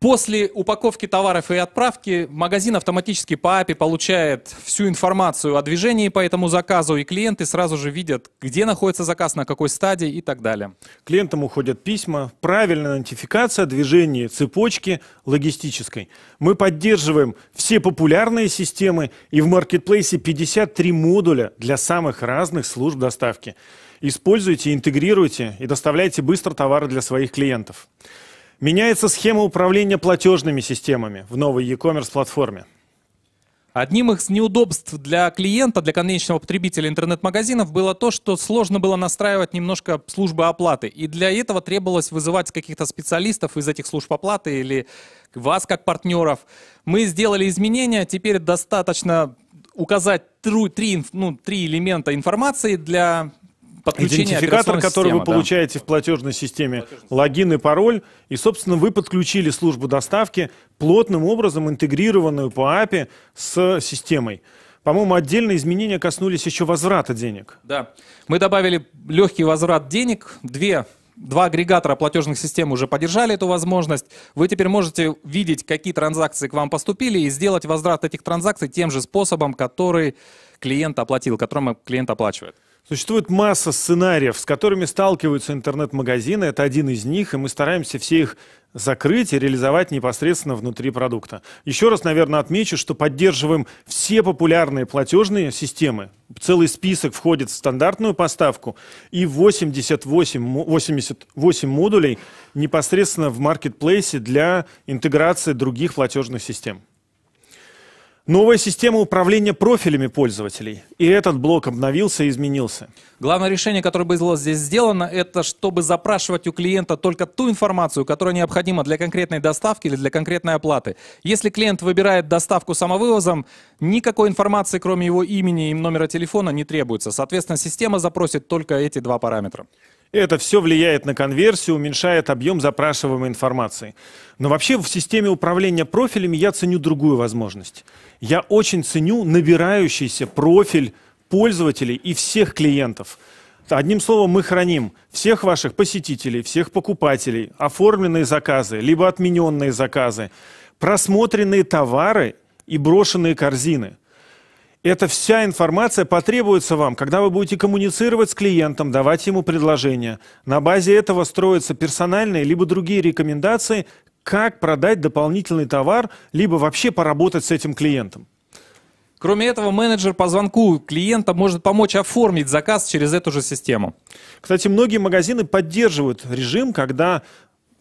После упаковки товаров и отправки магазин автоматически по эй пи ай получает всю информацию о движении по этому заказу, и клиенты сразу же видят, где находится заказ, на какой стадии и так далее. Клиентам уходят письма, правильная нотификация движения цепочки логистической. Мы поддерживаем все популярные системы, и в маркетплейсе пятьдесят три модуля для самых разных служб доставки. Используйте, интегрируйте и доставляйте быстро товары для своих клиентов. Меняется схема управления платежными системами в новой e-commerce платформе. Одним из неудобств для клиента, для конечного потребителя интернет-магазинов было то, что сложно было настраивать немножко службы оплаты. И для этого требовалось вызывать каких-то специалистов из этих служб оплаты или вас как партнеров. Мы сделали изменения, теперь достаточно указать три, ну, три элемента информации для идентификатор, который система, вы получаете, да, в платежной системе, платежная логин и пароль. И, собственно, вы подключили службу доставки плотным образом, интегрированную по эй пи ай с системой. По-моему, отдельные изменения коснулись еще возврата денег. Да, мы добавили легкий возврат денег, две Два агрегатора платежных систем уже поддержали эту возможность. Вы теперь можете видеть, какие транзакции к вам поступили, и сделать возврат этих транзакций тем же способом, который клиент оплатил, которым клиент оплачивает. Существует масса сценариев, с которыми сталкиваются интернет-магазины. Это один из них, и мы стараемся все их закрыть и реализовать непосредственно внутри продукта. Еще раз, наверное, отмечу, что поддерживаем все популярные платежные системы. Целый список входит в стандартную поставку, и восемьдесят восемь модулей непосредственно в маркетплейсе для интеграции других платежных систем. Новая система управления профилями пользователей. И этот блок обновился и изменился. Главное решение, которое было здесь сделано, это чтобы запрашивать у клиента только ту информацию, которая необходима для конкретной доставки или для конкретной оплаты. Если клиент выбирает доставку самовывозом, никакой информации, кроме его имени и номера телефона, не требуется. Соответственно, система запросит только эти два параметра. Это все влияет на конверсию, уменьшает объем запрашиваемой информации. Но вообще в системе управления профилями я ценю другую возможность. Я очень ценю набирающийся профиль пользователей и всех клиентов. Одним словом, мы храним всех ваших посетителей, всех покупателей, оформленные заказы, либо отмененные заказы, просмотренные товары и брошенные корзины. Эта вся информация потребуется вам, когда вы будете коммуницировать с клиентом, давать ему предложения. На базе этого строятся персональные либо другие рекомендации, как продать дополнительный товар, либо вообще поработать с этим клиентом. Кроме этого, менеджер по звонку клиента может помочь оформить заказ через эту же систему. Кстати, многие магазины поддерживают режим, когда...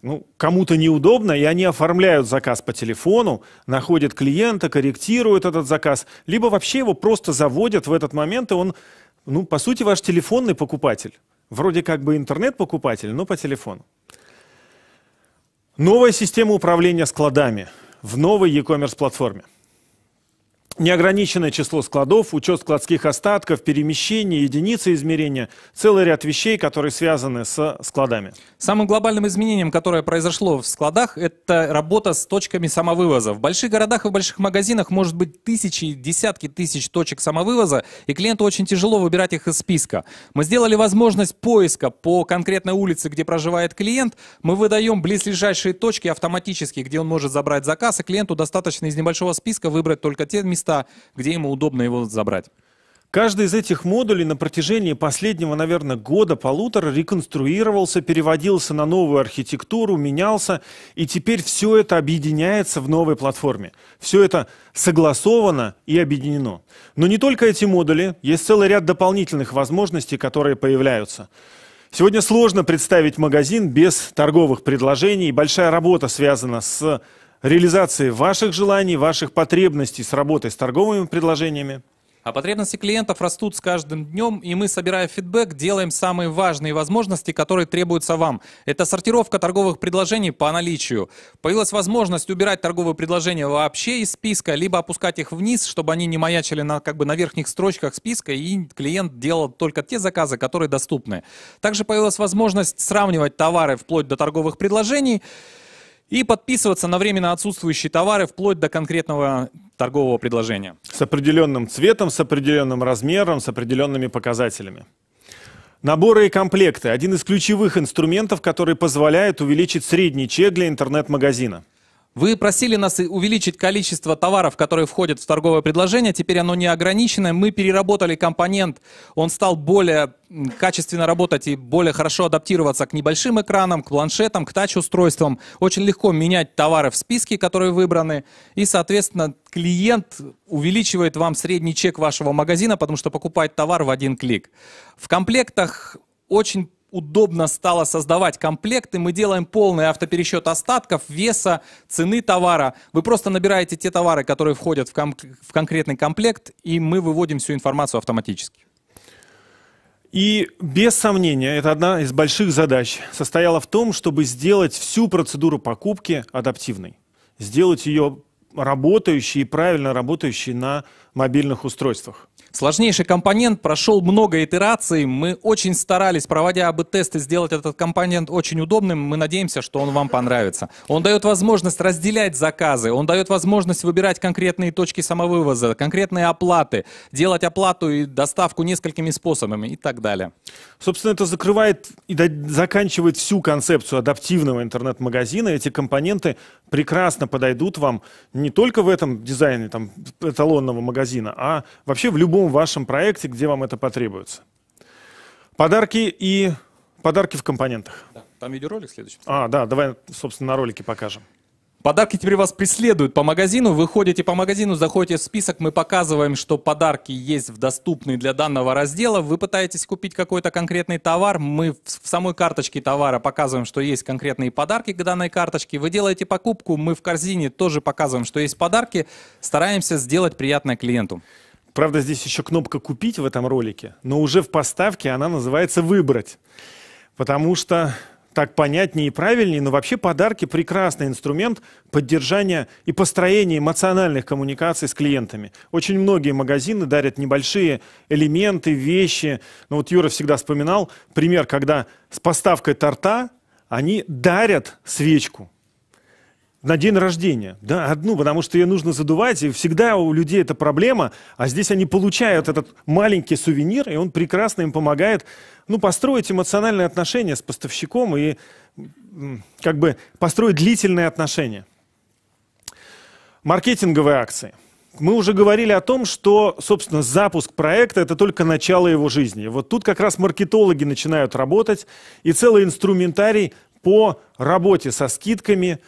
Ну, кому-то неудобно, и они оформляют заказ по телефону, находят клиента, корректируют этот заказ, либо вообще его просто заводят в этот момент, и он, ну, по сути, ваш телефонный покупатель. Вроде как бы интернет-покупатель, но по телефону. Новая система управления складами в новой e-commerce платформе. Неограниченное число складов, учет складских остатков, перемещение, единицы измерения, целый ряд вещей, которые связаны с складами. Самым глобальным изменением, которое произошло в складах, это работа с точками самовывоза. В больших городах и в больших магазинах может быть тысячи и десятки тысяч точек самовывоза, и клиенту очень тяжело выбирать их из списка. Мы сделали возможность поиска по конкретной улице, где проживает клиент. Мы выдаем близлежащие точки автоматически, где он может забрать заказ, и клиенту достаточно из небольшого списка выбрать только те места, где ему удобно его забрать. Каждый из этих модулей на протяжении последнего, наверное, года-полутора реконструировался, переводился на новую архитектуру, менялся, и теперь все это объединяется в новой платформе. Все это согласовано и объединено. Но не только эти модули, есть целый ряд дополнительных возможностей, которые появляются. Сегодня сложно представить магазин без торговых предложений, и большая работа связана с реализации ваших желаний, ваших потребностей с работой с торговыми предложениями. А потребности клиентов растут с каждым днем, и мы, собирая фидбэк, делаем самые важные возможности, которые требуются вам. Это сортировка торговых предложений по наличию. Появилась возможность убирать торговые предложения вообще из списка, либо опускать их вниз, чтобы они не маячили на, как бы, на верхних строчках списка, и клиент делал только те заказы, которые доступны. Также появилась возможность сравнивать товары вплоть до торговых предложений, и подписываться на временно отсутствующие товары вплоть до конкретного торгового предложения. С определенным цветом, с определенным размером, с определенными показателями. Наборы и комплекты – один из ключевых инструментов, который позволяет увеличить средний чек для интернет-магазина. Вы просили нас увеличить количество товаров, которые входят в торговое предложение. Теперь оно не ограничено. Мы переработали компонент. Он стал более качественно работать и более хорошо адаптироваться к небольшим экранам, к планшетам, к тач-устройствам. Очень легко менять товары в списке, которые выбраны. И, соответственно, клиент увеличивает вам средний чек вашего магазина, потому что покупает товар в один клик. В комплектах очень удобно стало создавать комплекты. Мы делаем полный автопересчет остатков, веса, цены товара. Вы просто набираете те товары, которые входят в, ком в конкретный комплект, и мы выводим всю информацию автоматически. И без сомнения, это одна из больших задач состояла в том, чтобы сделать всю процедуру покупки адаптивной. Сделать ее работающей и правильно работающей на мобильных устройствах. Сложнейший компонент прошел много итераций. Мы очень старались, проводя эй би тесты, сделать этот компонент очень удобным. Мы надеемся, что он вам понравится. Он дает возможность разделять заказы, он дает возможность выбирать конкретные точки самовывоза, конкретные оплаты, делать оплату и доставку несколькими способами и так далее. Собственно, это закрывает и заканчивает всю концепцию адаптивного интернет-магазина. Эти компоненты прекрасно подойдут вам не только в этом дизайне там, эталонного магазина, а вообще в любом вашем проекте, где вам это потребуется. Подарки и подарки в компонентах. Да, там видеоролик следующий. А, да, давай, собственно, на ролике покажем. Подарки теперь вас преследуют по магазину. Вы ходите по магазину, заходите в список, мы показываем, что подарки есть в доступной для данного раздела. Вы пытаетесь купить какой-то конкретный товар, мы в самой карточке товара показываем, что есть конкретные подарки к данной карточке. Вы делаете покупку, мы в корзине тоже показываем, что есть подарки. Стараемся сделать приятное клиенту. Правда, здесь еще кнопка «Купить» в этом ролике, но уже в поставке она называется «Выбрать». Потому что... так понятнее и правильнее, но вообще подарки – прекрасный инструмент поддержания и построения эмоциональных коммуникаций с клиентами. Очень многие магазины дарят небольшие элементы, вещи. Но вот Юра всегда вспоминал пример, когда с поставкой торта они дарят свечку на день рождения. Да, одну, потому что ее нужно задувать, и всегда у людей это проблема, а здесь они получают этот маленький сувенир, и он прекрасно им помогает, ну, построить эмоциональные отношения с поставщиком и как бы построить длительные отношения. Маркетинговые акции. Мы уже говорили о том, что, собственно, запуск проекта – это только начало его жизни. Вот тут как раз маркетологи начинают работать, и целый инструментарий по работе со скидками,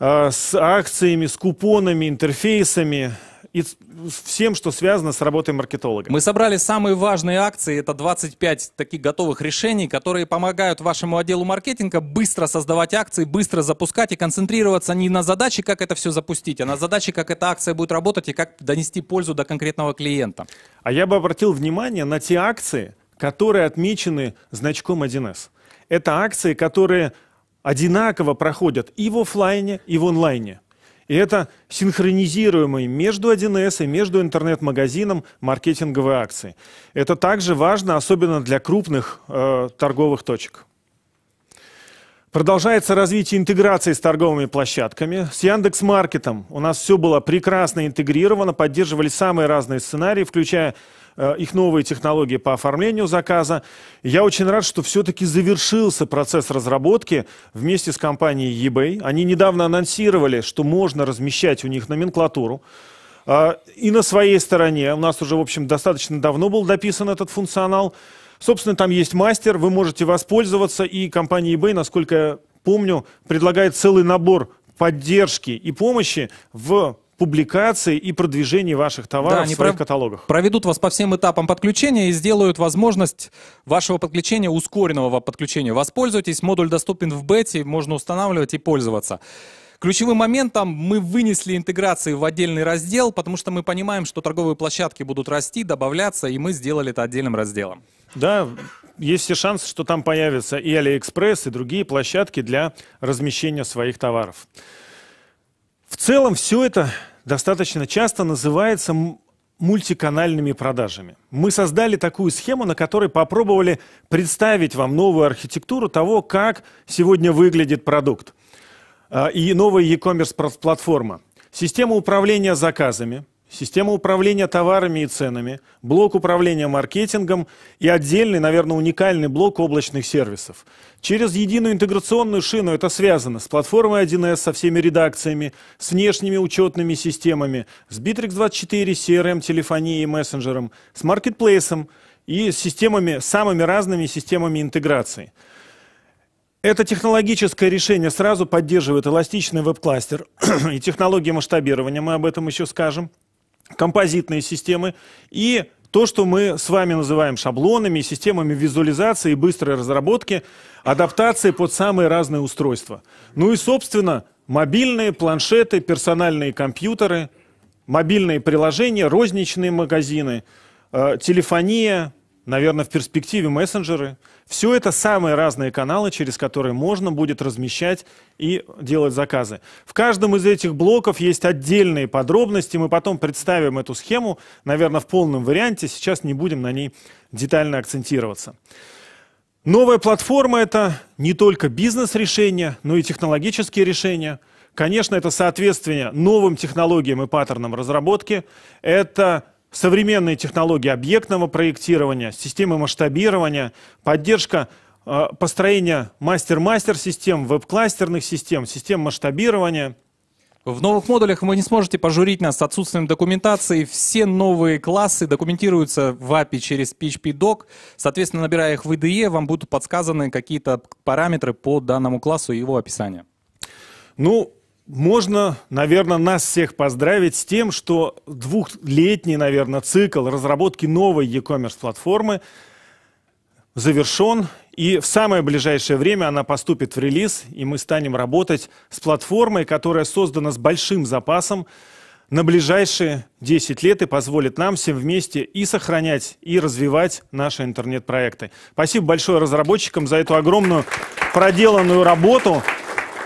с акциями, с купонами, интерфейсами и всем, что связано с работой маркетолога. Мы собрали самые важные акции, это двадцать пять таких готовых решений, которые помогают вашему отделу маркетинга быстро создавать акции, быстро запускать и концентрироваться не на задаче, как это все запустить, а на задаче, как эта акция будет работать и как донести пользу до конкретного клиента. А я бы обратил внимание на те акции, которые отмечены значком один эс. Это акции, которые... одинаково проходят и в офлайне, и в онлайне. И это синхронизируемые между один эс и между интернет-магазином маркетинговые акции. Это также важно, особенно для крупных э, торговых точек. Продолжается развитие интеграции с торговыми площадками. С Яндекс.Маркетом у нас все было прекрасно интегрировано, поддерживали самые разные сценарии, включая их новые технологии по оформлению заказа. Я очень рад, что все-таки завершился процесс разработки вместе с компанией eBay. Они недавно анонсировали, что можно размещать у них номенклатуру. И на своей стороне у нас уже, в общем, достаточно давно был дописан этот функционал. Собственно, там есть мастер, вы можете воспользоваться. И компания eBay, насколько я помню, предлагает целый набор поддержки и помощи в публикации и продвижения ваших товаров, да, в своих пров... каталогах. Проведут вас по всем этапам подключения и сделают возможность вашего подключения, ускоренного подключения. Воспользуйтесь, модуль доступен в бете, можно устанавливать и пользоваться. Ключевым моментом мы вынесли интеграции в отдельный раздел, потому что мы понимаем, что торговые площадки будут расти, добавляться, и мы сделали это отдельным разделом. Да, есть все шансы, что там появятся и AliExpress, и другие площадки для размещения своих товаров. В целом все это достаточно часто называется мультиканальными продажами. Мы создали такую схему, на которой попробовали представить вам новую архитектуру того, как сегодня выглядит продукт и новая e-commerce платформа. Система управления заказами, система управления товарами и ценами, блок управления маркетингом и отдельный, наверное, уникальный блок облачных сервисов. Через единую интеграционную шину это связано с платформой один эс, со всеми редакциями, с внешними учетными системами, с Битрикс двадцать четыре, си эр эм, телефонией и мессенджером, с Marketplace и с системами, самыми разными системами интеграции. Это технологическое решение сразу поддерживает эластичный веб-кластер и технологии масштабирования, мы об этом еще скажем, композитные системы и то, что мы с вами называем шаблонами, системами визуализации, быстрой разработки, адаптации под самые разные устройства. Ну и, собственно, мобильные планшеты, персональные компьютеры, мобильные приложения, розничные магазины, телефония, наверное, в перспективе мессенджеры. Все это самые разные каналы, через которые можно будет размещать и делать заказы. В каждом из этих блоков есть отдельные подробности. Мы потом представим эту схему, наверное, в полном варианте. Сейчас не будем на ней детально акцентироваться. Новая платформа – это не только бизнес-решения, но и технологические решения. Конечно, это соответствие новым технологиям и паттернам разработки. Это современные технологии объектного проектирования, системы масштабирования, поддержка э, построения мастер-мастер систем, веб-кластерных систем, систем масштабирования. В новых модулях вы не сможете пожурить нас с отсутствием документации. Все новые классы документируются в эй пи ай через пи эйч пи док. Соответственно, набирая их в и ди и, вам будут подсказаны какие-то параметры по данному классу и его описанию. Ну, можно, наверное, нас всех поздравить с тем, что двухлетний, наверное, цикл разработки новой e-commerce платформы завершен, и в самое ближайшее время она поступит в релиз, и мы станем работать с платформой, которая создана с большим запасом на ближайшие десять лет и позволит нам всем вместе и сохранять, и развивать наши интернет-проекты. Спасибо большое разработчикам за эту огромную проделанную работу.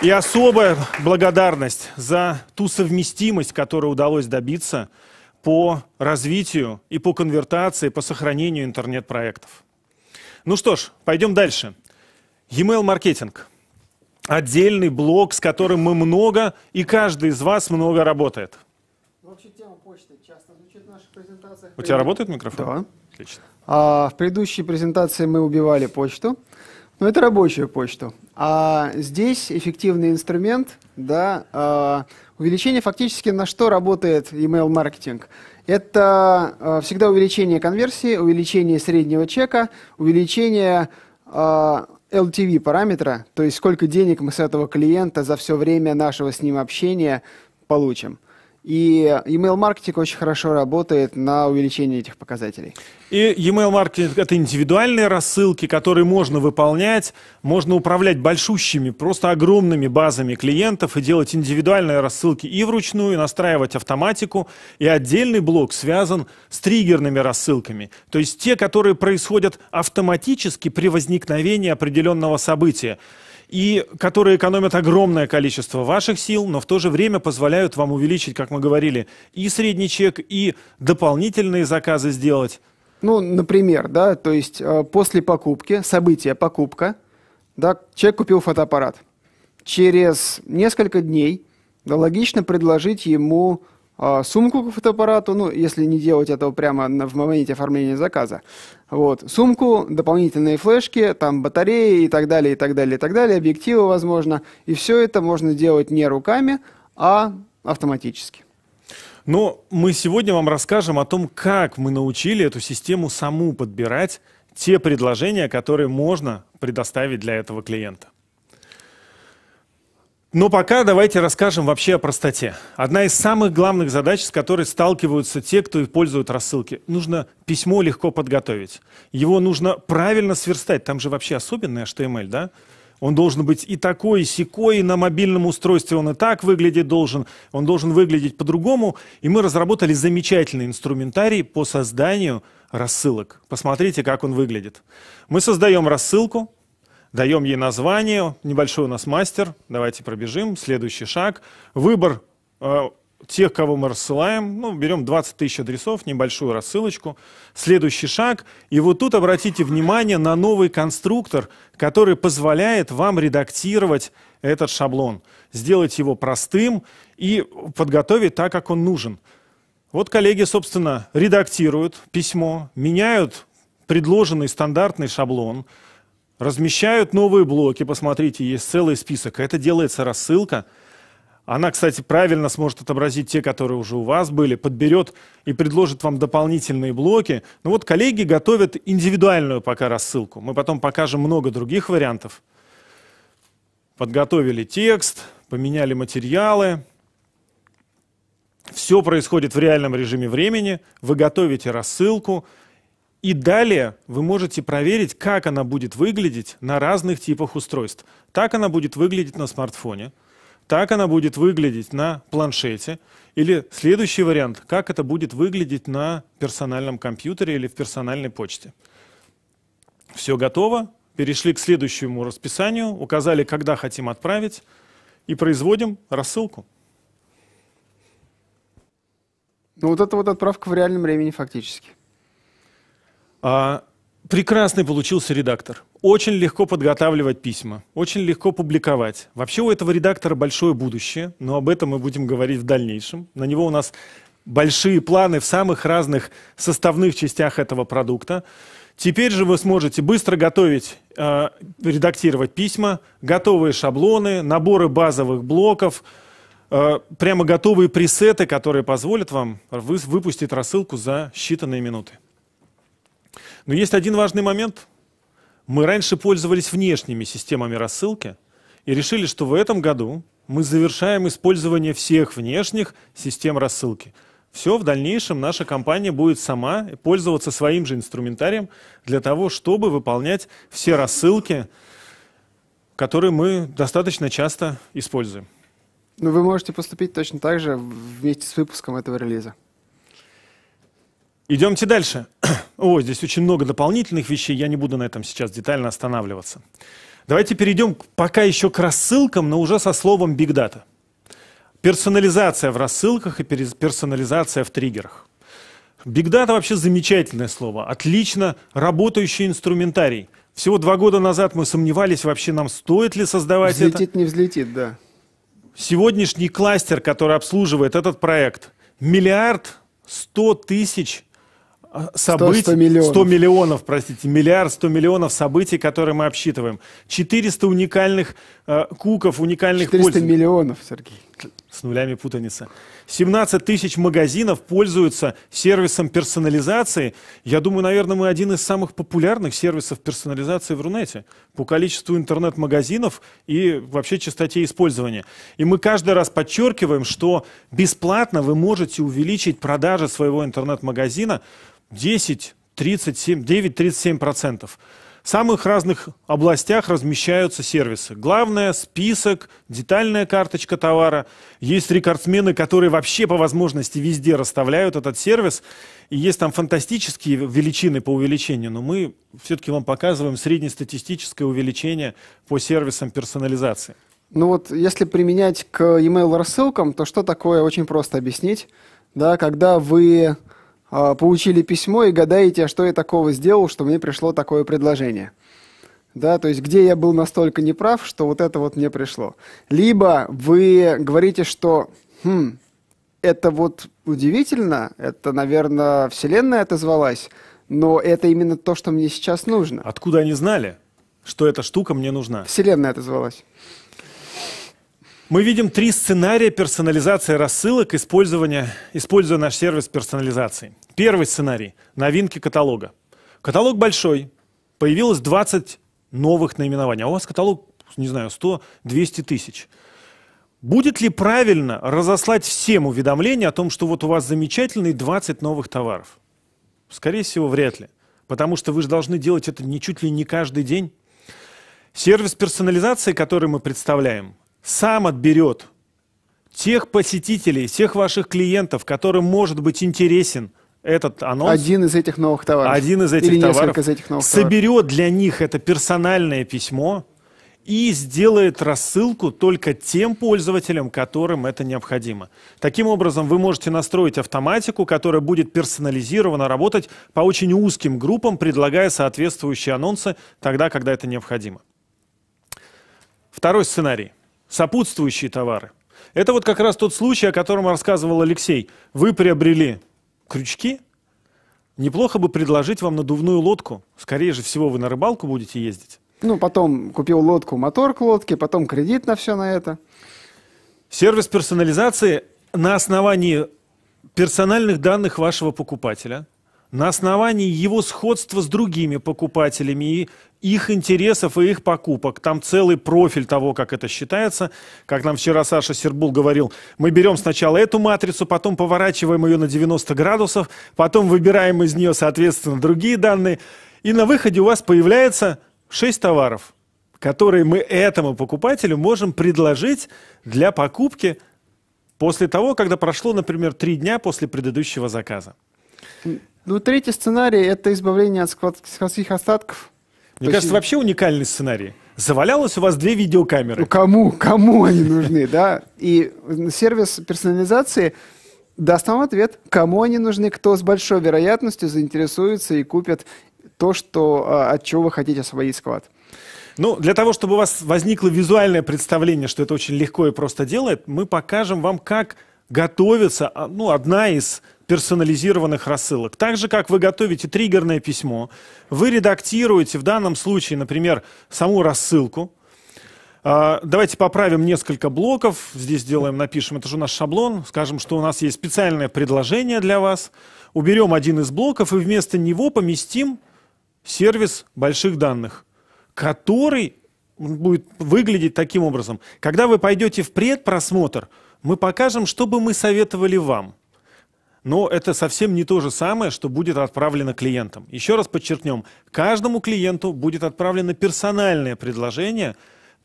И особая благодарность за ту совместимость, которую удалось добиться по развитию и по конвертации, по сохранению интернет-проектов. Ну что ж, пойдем дальше. Email-маркетинг. Отдельный блок, с которым мы много, и каждый из вас много работает. Вообще тема почты часто звучит в наших презентациях. У тебя работает микрофон? Да. Отлично. А, в предыдущей презентации мы убивали почту. Но это рабочую почту. А здесь эффективный инструмент, да, увеличение фактически на что работает email-маркетинг. Это всегда увеличение конверсии, увеличение среднего чека, увеличение эл ти ви параметра, то есть сколько денег мы с этого клиента за все время нашего с ним общения получим. И email-маркетинг очень хорошо работает на увеличение этих показателей. И email-маркетинг — это индивидуальные рассылки, которые можно выполнять, можно управлять большущими, просто огромными базами клиентов и делать индивидуальные рассылки и вручную, и настраивать автоматику. И отдельный блок связан с триггерными рассылками, то есть те, которые происходят автоматически при возникновении определенного события. И которые экономят огромное количество ваших сил, но в то же время позволяют вам увеличить, как мы говорили, и средний чек, и дополнительные заказы сделать. Ну, например, да, то есть после покупки, события покупка, да, человек купил фотоаппарат. Через несколько дней, да, логично предложить ему сумку к фотоаппарату, ну, если не делать этого прямо в моменте оформления заказа. Вот. Сумку, дополнительные флешки, там батареи и так далее, и так далее, и так далее, объективы, возможно. И все это можно делать не руками, а автоматически. Но мы сегодня вам расскажем о том, как мы научили эту систему саму подбирать те предложения, которые можно предоставить для этого клиента. Но пока давайте расскажем вообще о простоте. Одна из самых главных задач, с которой сталкиваются те, кто использует рассылки. Нужно письмо легко подготовить. Его нужно правильно сверстать. Там же вообще особенный эйч ти эм эль, да? Он должен быть и такой, и сякой, и на мобильном устройстве он и так выглядеть должен, он должен выглядеть по-другому. И мы разработали замечательный инструментарий по созданию рассылок. Посмотрите, как он выглядит. Мы создаем рассылку. Даем ей название, небольшой у нас мастер, давайте пробежим, следующий шаг. Выбор э, тех, кого мы рассылаем, ну, берем двадцать тысяч адресов, небольшую рассылочку. Следующий шаг, и вот тут обратите внимание на новый конструктор, который позволяет вам редактировать этот шаблон, сделать его простым и подготовить так, как он нужен. Вот коллеги, собственно, редактируют письмо, меняют предложенный стандартный шаблон, размещают новые блоки, посмотрите, есть целый список. Это делается рассылка. Она, кстати, правильно сможет отобразить те, которые уже у вас были, подберет и предложит вам дополнительные блоки. Ну вот коллеги готовят индивидуальную пока рассылку. Мы потом покажем много других вариантов. Подготовили текст, поменяли материалы. Все происходит в реальном режиме времени. Вы готовите рассылку. И далее вы можете проверить, как она будет выглядеть на разных типах устройств. Так она будет выглядеть на смартфоне, так она будет выглядеть на планшете, или следующий вариант, как это будет выглядеть на персональном компьютере или в персональной почте. Все готово. Перешли к следующему расписанию, указали, когда хотим отправить, и производим рассылку. Ну вот это вот отправка в реальном времени фактически. А, прекрасный получился редактор. Очень легко подготавливать письма, очень легко публиковать. Вообще у этого редактора большое будущее, но об этом мы будем говорить в дальнейшем. На него у нас большие планы в самых разных составных частях этого продукта. Теперь же вы сможете быстро готовить, э, редактировать письма, готовые шаблоны, наборы базовых блоков, э, прямо готовые пресеты, которые позволят вам вы, выпустить рассылку за считанные минуты. Но есть один важный момент. Мы раньше пользовались внешними системами рассылки и решили, что в этом году мы завершаем использование всех внешних систем рассылки. Все, в дальнейшем наша компания будет сама пользоваться своим же инструментарием для того, чтобы выполнять все рассылки, которые мы достаточно часто используем. Но вы можете поступить точно так же вместе с выпуском этого релиза. Идемте дальше. О, здесь очень много дополнительных вещей, я не буду на этом сейчас детально останавливаться. Давайте перейдем пока еще к рассылкам, но уже со словом Big Data. Персонализация в рассылках и персонализация в триггерах. Big Data вообще замечательное слово, отлично работающий инструментарий. Всего два года назад мы сомневались, вообще нам стоит ли создавать это. Взлетит, не взлетит, да. Сегодняшний кластер, который обслуживает этот проект, миллиард сто тысяч... событий, сто миллионов, простите, миллиард сто миллионов событий, которые мы обсчитываем. четыреста уникальных э, куков, уникальных пользователей. четыреста миллионов, Сергей. С нулями путаница. семнадцать тысяч магазинов пользуются сервисом персонализации. Я думаю, наверное, мы один из самых популярных сервисов персонализации в Рунете по количеству интернет-магазинов и вообще частоте использования. И мы каждый раз подчеркиваем, что бесплатно вы можете увеличить продажи своего интернет-магазина десять, тридцать семь, девять, тридцать семь процентов. В самых разных областях размещаются сервисы. Главное – список, детальная карточка товара. Есть рекордсмены, которые вообще по возможности везде расставляют этот сервис. И есть там фантастические величины по увеличению, но мы все-таки вам показываем среднестатистическое увеличение по сервисам персонализации. Ну вот, если применять к e-mail рассылкам, то что такое, очень просто объяснить. Да, когда вы... получили письмо и гадаете, а что я такого сделал, что мне пришло такое предложение. Да, то есть где я был настолько неправ, что вот это вот мне пришло. Либо вы говорите, что хм, это вот удивительно, это, наверное, вселенная отозвалась, но это именно то, что мне сейчас нужно. Откуда они знали, что эта штука мне нужна? Вселенная отозвалась. Мы видим три сценария персонализации рассылок, использования, используя наш сервис персонализации. Первый сценарий – новинки каталога. Каталог большой, появилось двадцать новых наименований, а у вас каталог, не знаю, сто-двести тысяч. Будет ли правильно разослать всем уведомления о том, что вот у вас замечательные двадцать новых товаров? Скорее всего, вряд ли, потому что вы же должны делать это не чуть ли не каждый день. Сервис персонализации, который мы представляем, сам отберет тех посетителей, всех ваших клиентов, которым может быть интересен этот анонс. Один из этих новых товаров. Один из этих Или товаров. Несколько из этих новых соберет товаров. Для них это персональное письмо и сделает рассылку только тем пользователям, которым это необходимо. Таким образом, вы можете настроить автоматику, которая будет персонализированно работать по очень узким группам, предлагая соответствующие анонсы тогда, когда это необходимо. Второй сценарий. Сопутствующие товары. Это вот как раз тот случай, о котором рассказывал Алексей. Вы приобрели крючки, неплохо бы предложить вам надувную лодку. Скорее же всего вы на рыбалку будете ездить. Ну, потом купил лодку, мотор к лодке, потом кредит на все на это. Сервис персонализации на основании персональных данных вашего покупателя, на основании его сходства с другими покупателями и их интересов и их покупок. Там целый профиль того, как это считается. Как нам вчера Саша Сербул говорил, мы берем сначала эту матрицу, потом поворачиваем ее на девяносто градусов, потом выбираем из нее, соответственно, другие данные. И на выходе у вас появляется шесть товаров, которые мы этому покупателю можем предложить для покупки после того, когда прошло, например, три дня после предыдущего заказа. Ну, третий сценарий – это избавление от складских остатков. Мне То кажется, есть... вообще уникальный сценарий. Завалялось у вас две видеокамеры. Ну, кому? Кому они нужны, да? И сервис персонализации даст вам ответ, кому они нужны, кто с большой вероятностью заинтересуется и купит то, что, от чего вы хотите освободить склад. Ну, для того, чтобы у вас возникло визуальное представление, что это очень легко и просто делает, мы покажем вам, как готовится, ну, одна из персонализированных рассылок. Так же, как вы готовите триггерное письмо, вы редактируете в данном случае, например, саму рассылку. Давайте поправим несколько блоков. Здесь делаем, напишем, это же наш шаблон. Скажем, что у нас есть специальное предложение для вас. Уберем один из блоков и вместо него поместим сервис больших данных, который будет выглядеть таким образом. Когда вы пойдете в предпросмотр, мы покажем, что бы мы советовали вам. Но это совсем не то же самое, что будет отправлено клиентам. Еще раз подчеркнем, каждому клиенту будет отправлено персональное предложение,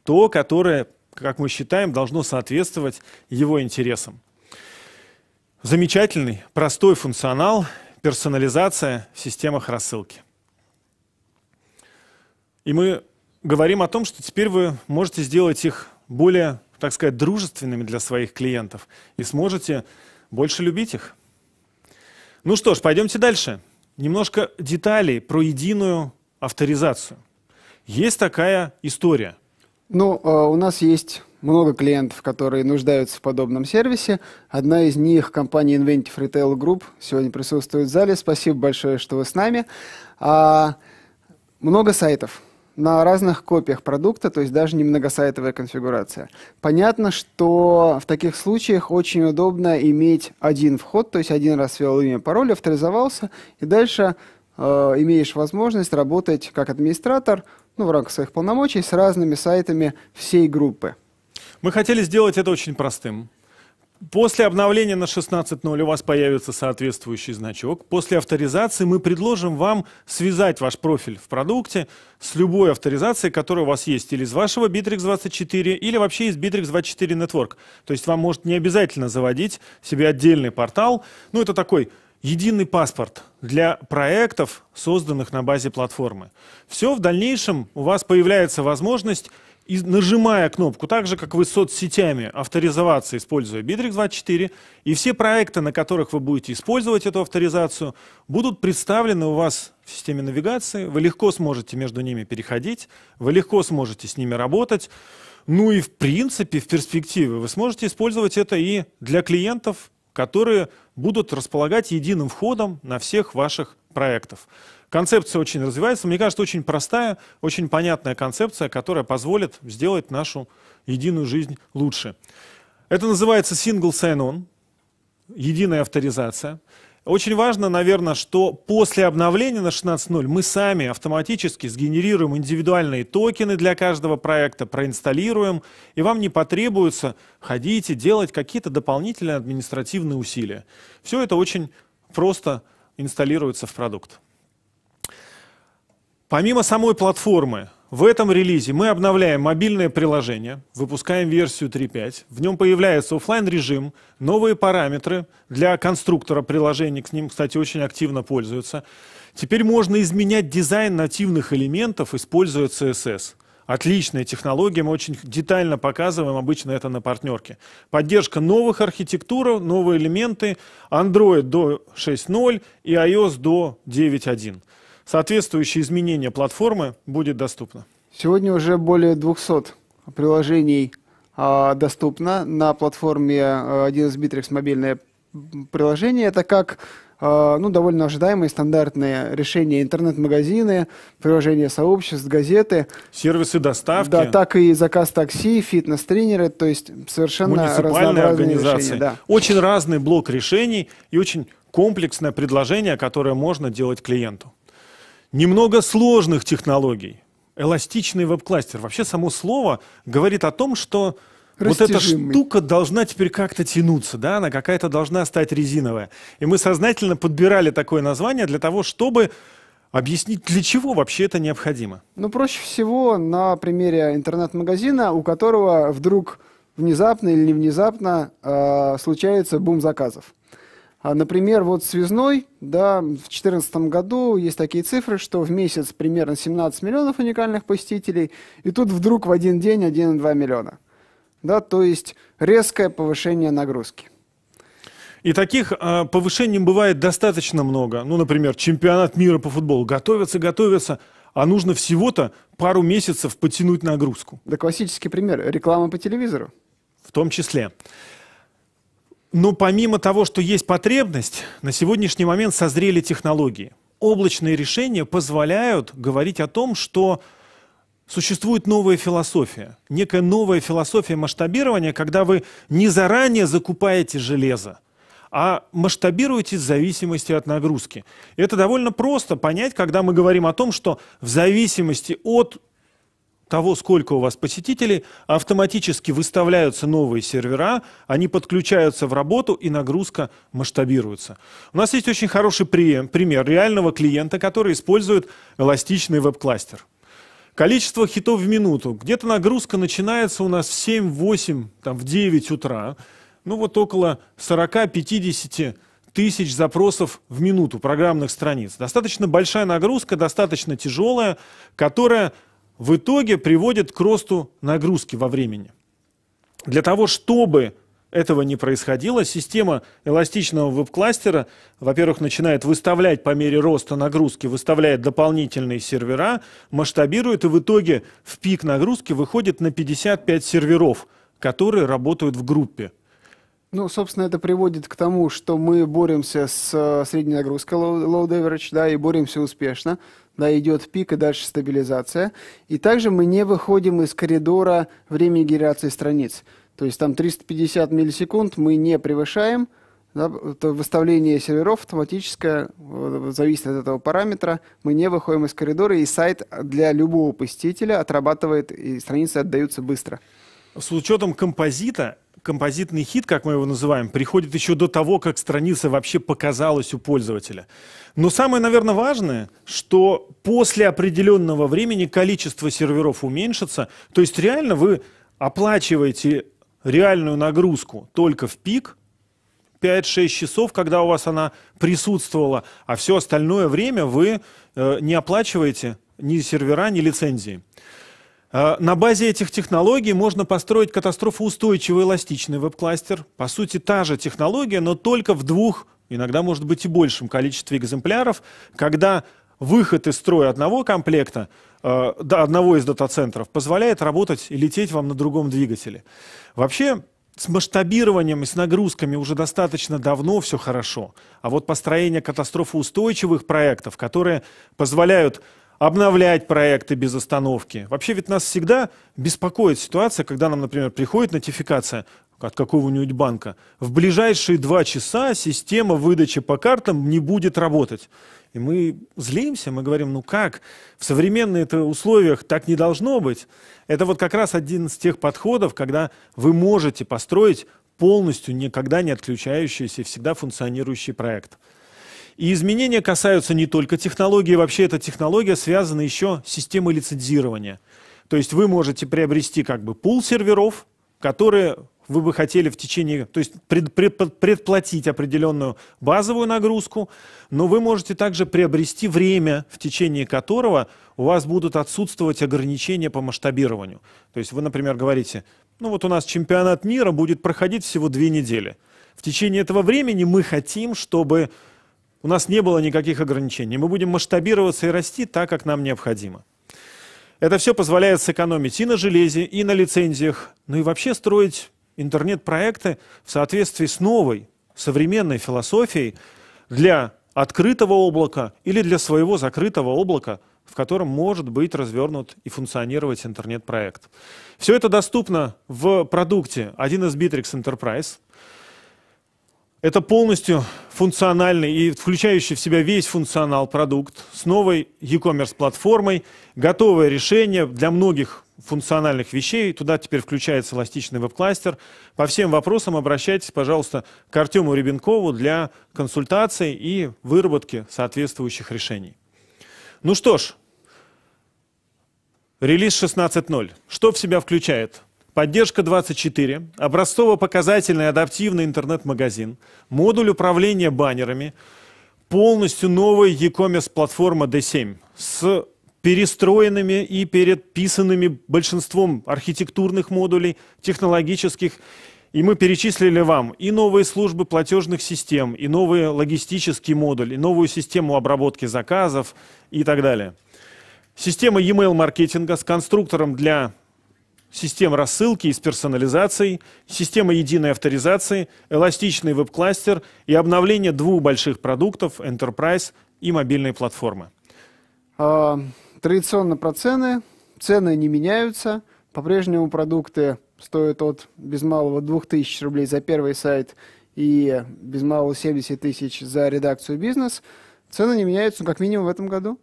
то, которое, как мы считаем, должно соответствовать его интересам. Замечательный, простой функционал, персонализация в системах рассылки. И мы говорим о том, что теперь вы можете сделать их более, так сказать, дружественными для своих клиентов и сможете больше любить их. Ну что ж, пойдемте дальше. Немножко деталей про единую авторизацию. Есть такая история. Ну, у нас есть много клиентов, которые нуждаются в подобном сервисе. Одна из них — компания Inventive Retail Group. Сегодня присутствует в зале. Спасибо большое, что вы с нами. А, много сайтов на разных копиях продукта, то есть даже не многосайтовая конфигурация. Понятно, что в таких случаях очень удобно иметь один вход, то есть один раз ввел имя, пароль, авторизовался, и дальше э, имеешь возможность работать как администратор, ну, в рамках своих полномочий, с разными сайтами всей группы. Мы хотели сделать это очень простым. После обновления на шестнадцать ноль у вас появится соответствующий значок. После авторизации мы предложим вам связать ваш профиль в продукте с любой авторизацией, которая у вас есть, или из вашего Битрикс двадцать четыре, или вообще из Битрикс двадцать четыре Network. То есть вам может не обязательно заводить себе отдельный портал. Ну, это такой единый паспорт для проектов, созданных на базе платформы. Все, в дальнейшем у вас появляется возможность, и нажимая кнопку, так же, как вы с соцсетями, авторизоваться, используя Битрикс двадцать четыре, и все проекты, на которых вы будете использовать эту авторизацию, будут представлены у вас в системе навигации, вы легко сможете между ними переходить, вы легко сможете с ними работать, ну и в принципе, в перспективе, вы сможете использовать это и для клиентов, которые будут располагать единым входом на всех ваших проектов. Концепция очень развивается. Мне кажется, очень простая, очень понятная концепция, которая позволит сделать нашу единую жизнь лучше. Это называется Single Sign-On, единая авторизация. Очень важно, наверное, что после обновления на шестнадцать ноль мы сами автоматически сгенерируем индивидуальные токены для каждого проекта, проинсталируем, и вам не потребуется ходить и делать какие-то дополнительные административные усилия. Все это очень просто инсталируется в продукт. Помимо самой платформы, в этом релизе мы обновляем мобильное приложение, выпускаем версию три точка пять, в нем появляется офлайн-режим, новые параметры для конструктора приложений, к ним, кстати, очень активно пользуются. Теперь можно изменять дизайн нативных элементов, используя си эс эс. Отличная технология, мы очень детально показываем обычно это на партнерке. Поддержка новых архитектур, новые элементы, Android до шесть ноль и iOS до девять точка один. Соответствующее изменение платформы будет доступно. Сегодня уже более двухсот приложений а, доступно на платформе один эс-Битрикс мобильное приложение. Это как а, ну, довольно ожидаемые стандартные решения: интернет-магазины, приложения сообществ, газеты. Сервисы доставки. Да, так и заказ такси, фитнес-тренеры, то есть совершенно муниципальные организации. Решения, да. Очень разный блок решений и очень комплексное предложение, которое можно делать клиенту. Немного сложных технологий. Эластичный веб-кластер. Вообще само слово говорит о том, что вот эта штука должна теперь как-то тянуться, да? Она какая-то должна стать резиновая. И мы сознательно подбирали такое название для того, чтобы объяснить, для чего вообще это необходимо. Ну, проще всего на примере интернет-магазина, у которого вдруг внезапно или не внезапно э, случается бум заказов. Например, вот Связной, да, в две тысячи четырнадцатом году есть такие цифры, что в месяц примерно семнадцать миллионов уникальных посетителей, и тут вдруг в один день один и два миллиона. Да, то есть резкое повышение нагрузки. И таких э, повышений бывает достаточно много. Ну, например, чемпионат мира по футболу. Готовятся, готовятся, а нужно всего-то пару месяцев потянуть нагрузку. Да, классический пример. Реклама по телевизору. В том числе. Но помимо того, что есть потребность, на сегодняшний момент созрели технологии. Облачные решения позволяют говорить о том, что существует новая философия. Некая новая философия масштабирования, когда вы не заранее закупаете железо, а масштабируете в зависимости от нагрузки. Это довольно просто понять, когда мы говорим о том, что в зависимости от того, сколько у вас посетителей, автоматически выставляются новые сервера, они подключаются в работу, и нагрузка масштабируется. У нас есть очень хороший пример реального клиента, который использует эластичный веб-кластер. Количество хитов в минуту. Где-то нагрузка начинается у нас в семь-восемь, там, в девять утра. Ну вот около сорок-пятьдесят тысяч запросов в минуту программных страниц. Достаточно большая нагрузка, достаточно тяжелая, которая в итоге приводит к росту нагрузки во времени. Для того, чтобы этого не происходило, система эластичного веб-кластера, во-первых, начинает выставлять по мере роста нагрузки, выставляет дополнительные сервера, масштабирует и в итоге в пик нагрузки выходит на пятьдесят пять серверов, которые работают в группе. Ну, собственно, это приводит к тому, что мы боремся с средней нагрузкой low leverage, да, и боремся успешно. Да, идет пик, и дальше стабилизация. И также мы не выходим из коридора времени генерации страниц. То есть там триста пятьдесят миллисекунд мы не превышаем. Да, выставление серверов автоматическое, зависит от этого параметра. Мы не выходим из коридора, и сайт для любого посетителя отрабатывает, и страницы отдаются быстро. С учетом композита, композитный хит, как мы его называем, приходит еще до того, как страница вообще показалась у пользователя. Но самое, наверное, важное, что после определенного времени количество серверов уменьшится. То есть реально вы оплачиваете реальную нагрузку только в пик, пять-шесть часов, когда у вас она присутствовала, а все остальное время вы э, не оплачиваете ни сервера, ни лицензии. На базе этих технологий можно построить катастрофоустойчивый эластичный веб-кластер. По сути, та же технология, но только в двух, иногда, может быть, и большем количестве экземпляров, когда выход из строя одного комплекта, э, одного из дата-центров, позволяет работать и лететь вам на другом двигателе. Вообще, с масштабированием и с нагрузками уже достаточно давно все хорошо. А вот построение катастрофоустойчивых проектов, которые позволяют обновлять проекты без остановки. Вообще ведь нас всегда беспокоит ситуация, когда нам, например, приходит нотификация от какого-нибудь банка. В ближайшие два часа система выдачи по картам не будет работать. И мы злимся, мы говорим, ну как? В современных условиях так не должно быть. Это вот как раз один из тех подходов, когда вы можете построить полностью никогда не отключающийся и всегда функционирующий проект. И изменения касаются не только технологии, вообще эта технология связана еще с системой лицензирования. То есть вы можете приобрести как бы пул серверов, которые вы бы хотели в течение, то есть пред, пред, предплатить определенную базовую нагрузку, но вы можете также приобрести время, в течение которого у вас будут отсутствовать ограничения по масштабированию. То есть вы, например, говорите, ну вот у нас чемпионат мира будет проходить всего две недели. В течение этого времени мы хотим, чтобы у нас не было никаких ограничений. Мы будем масштабироваться и расти так, как нам необходимо. Это все позволяет сэкономить и на железе, и на лицензиях, ну и вообще строить интернет-проекты в соответствии с новой, современной философией для открытого облака или для своего закрытого облака, в котором может быть развернут и функционировать интернет-проект. Все это доступно в продукте один эс Битрикс Энтерпрайз. Это полностью функциональный и включающий в себя весь функционал продукт с новой e-commerce платформой, готовое решение для многих функциональных вещей. Туда теперь включается эластичный веб-кластер. По всем вопросам обращайтесь, пожалуйста, к Артему Рябенкову для консультаций и выработки соответствующих решений. Ну что ж, релиз шестнадцать ноль. Что в себя включает? Поддержка двадцать четыре, образцово-показательный адаптивный интернет-магазин, модуль управления баннерами, полностью новая e-commerce платформа ди семь с перестроенными и переписанными большинством архитектурных модулей, технологических. И мы перечислили вам и новые службы платежных систем, и новый логистический модуль, и новую систему обработки заказов и так далее. Система e-mail-маркетинга с конструктором для систем рассылки и с персонализацией, система единой авторизации, эластичный веб-кластер и обновление двух больших продуктов, Enterprise и мобильной платформы. Традиционно про цены. Цены не меняются. По-прежнему продукты стоят от без малого двух тысяч рублей за первый сайт и без малого семидесяти тысяч за редакцию бизнес. Цены не меняются, ну, как минимум в этом году.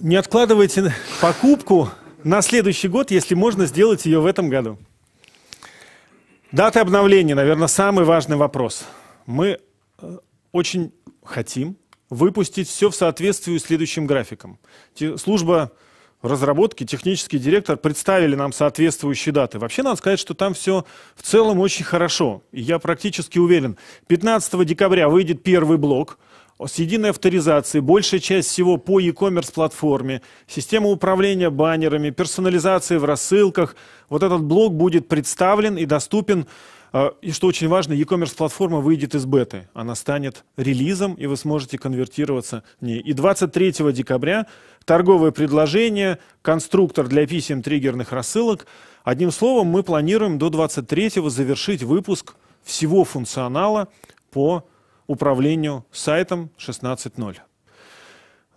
Не откладывайте покупку на следующий год, если можно сделать ее в этом году. Даты обновления, наверное, самый важный вопрос. Мы очень хотим выпустить все в соответствии с следующим графиком. Служба разработки, технический директор представили нам соответствующие даты. Вообще, надо сказать, что там все в целом очень хорошо. И я практически уверен, пятнадцатого декабря выйдет первый блок с единой авторизацией, большая часть всего по e-commerce платформе, система управления баннерами, персонализации в рассылках. Вот этот блок будет представлен и доступен. И что очень важно, e-commerce платформа выйдет из беты. Она станет релизом, и вы сможете конвертироваться в ней. И двадцать третьего декабря торговое предложение, конструктор для писем триггерных рассылок. Одним словом, мы планируем до двадцать третьего завершить выпуск всего функционала по управлению сайтом шестнадцать ноль.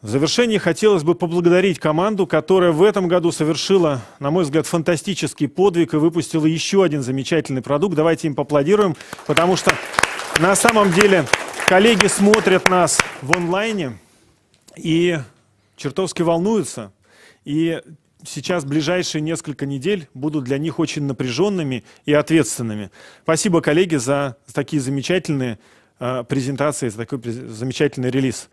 В завершение хотелось бы поблагодарить команду, которая в этом году совершила, на мой взгляд, фантастический подвиг и выпустила еще один замечательный продукт. Давайте им поаплодируем, потому что на самом деле коллеги смотрят нас в онлайне и чертовски волнуются. И сейчас ближайшие несколько недель будут для них очень напряженными и ответственными. Спасибо, коллеги, за такие замечательные э, презентации, за такой през... замечательный релиз.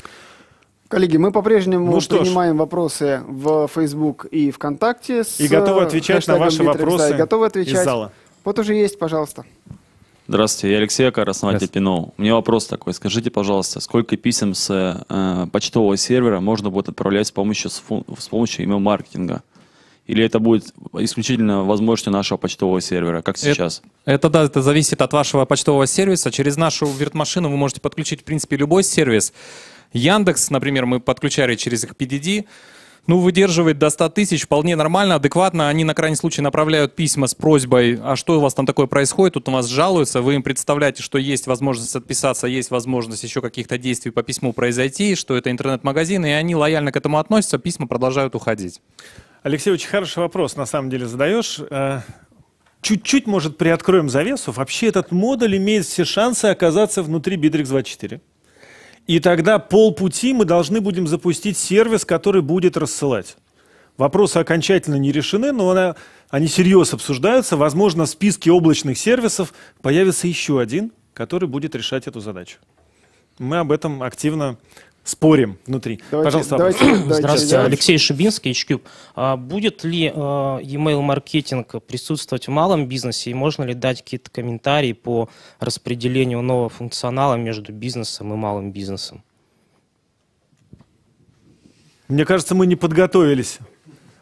Коллеги, мы по-прежнему ну, принимаем ж. вопросы в Facebook и ВКонтакте. С и готовы отвечать на ваши Битрикс, вопросы да, готовы отвечать. из зала. Вот уже есть, пожалуйста. Здравствуйте, я Алексей Акар, основатель Пиноу. У меня вопрос такой. Скажите, пожалуйста, сколько писем с э, почтового сервера можно будет отправлять с помощью, с, с помощью email-маркетинга? Или это будет исключительно возможностью нашего почтового сервера, как сейчас? Это, это да, это зависит от вашего почтового сервиса. Через нашу вирт-машину вы можете подключить, в принципе, любой сервис. Яндекс, например, мы подключали через их пи ди ди, ну, выдерживает до ста тысяч, вполне нормально, адекватно. Они на крайний случай направляют письма с просьбой, а что у вас там такое происходит, тут у вас жалуются, вы им представляете, что есть возможность отписаться, есть возможность еще каких-то действий по письму произойти, что это интернет-магазин, и они лояльно к этому относятся, письма продолжают уходить. Алексей, очень хороший вопрос, на самом деле, задаешь. Чуть-чуть, может, приоткроем завесу. Вообще этот модуль имеет все шансы оказаться внутри Битрикс двадцать четыре. И тогда полпути мы должны будем запустить сервис, который будет рассылать. Вопросы окончательно не решены, но она, они серьезно обсуждаются. Возможно, в списке облачных сервисов появится еще один, который будет решать эту задачу. Мы об этом активно спорим внутри. Давайте, Пожалуйста, давайте, давайте, Здравствуйте, давайте. Алексей Шубинский, эйч кью. А будет ли e-mail-маркетинг присутствовать в малом бизнесе? И можно ли дать какие-то комментарии по распределению нового функционала между бизнесом и малым бизнесом? Мне кажется, мы не подготовились.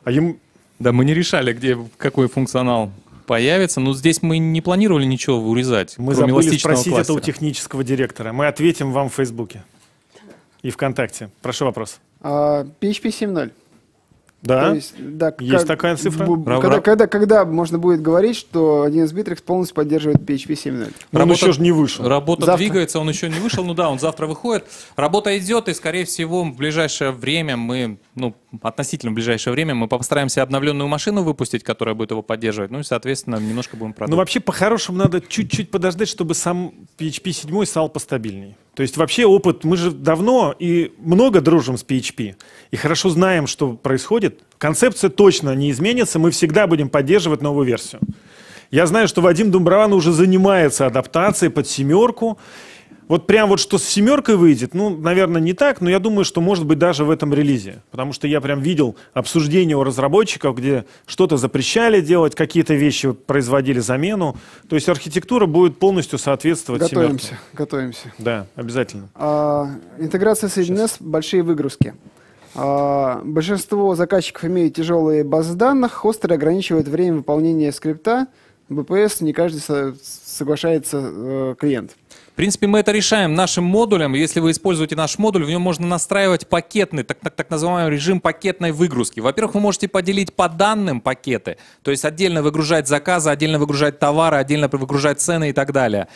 А им... Да, мы не решали, где какой функционал появится, но здесь мы не планировали ничего урезать. Мы забыли спросить это у технического директора. Мы ответим вам в Фейсбуке и ВКонтакте. Прошу вопрос. А, пи эйч пи семь ноль. Да? Есть, да, есть как, такая цифра? Когда, когда, когда можно будет говорить, что один эс-Битрикс полностью поддерживает пи эйч пи семь ноль? Он работа, еще же не вышел. Работа завтра. двигается, он еще не вышел. Ну да, он завтра выходит. Работа идет, и, скорее всего, в ближайшее время мы, ну, относительно в ближайшее время, мы постараемся обновленную машину выпустить, которая будет его поддерживать. Ну и, соответственно, немножко будем продавать. Ну вообще, по-хорошему, надо чуть-чуть подождать, чтобы сам пи эйч пи семь стал постабильнее. То есть вообще опыт, мы же давно и много дружим с пи эйч пи, и хорошо знаем, что происходит. Концепция точно не изменится, мы всегда будем поддерживать новую версию. Я знаю, что Вадим Думброван уже занимается адаптацией под семерку, Вот прям вот что с семеркой выйдет, ну, наверное, не так, но я думаю, что может быть даже в этом релизе. Потому что я прям видел обсуждение у разработчиков, где что-то запрещали делать, какие-то вещи производили замену. То есть архитектура будет полностью соответствовать семерке. Готовимся, семерке. готовимся. Да, обязательно. А, интеграция с один эс, большие выгрузки. А, большинство заказчиков имеют тяжелые базы данных, остро ограничивает время выполнения скрипта. БПС не каждый соглашается э, клиент. В принципе, мы это решаем нашим модулем. Если вы используете наш модуль, в нем можно настраивать пакетный, так, так, так называемый режим пакетной выгрузки. Во-первых, вы можете поделить по данным пакеты, то есть отдельно выгружать заказы, отдельно выгружать товары, отдельно выгружать цены и так далее.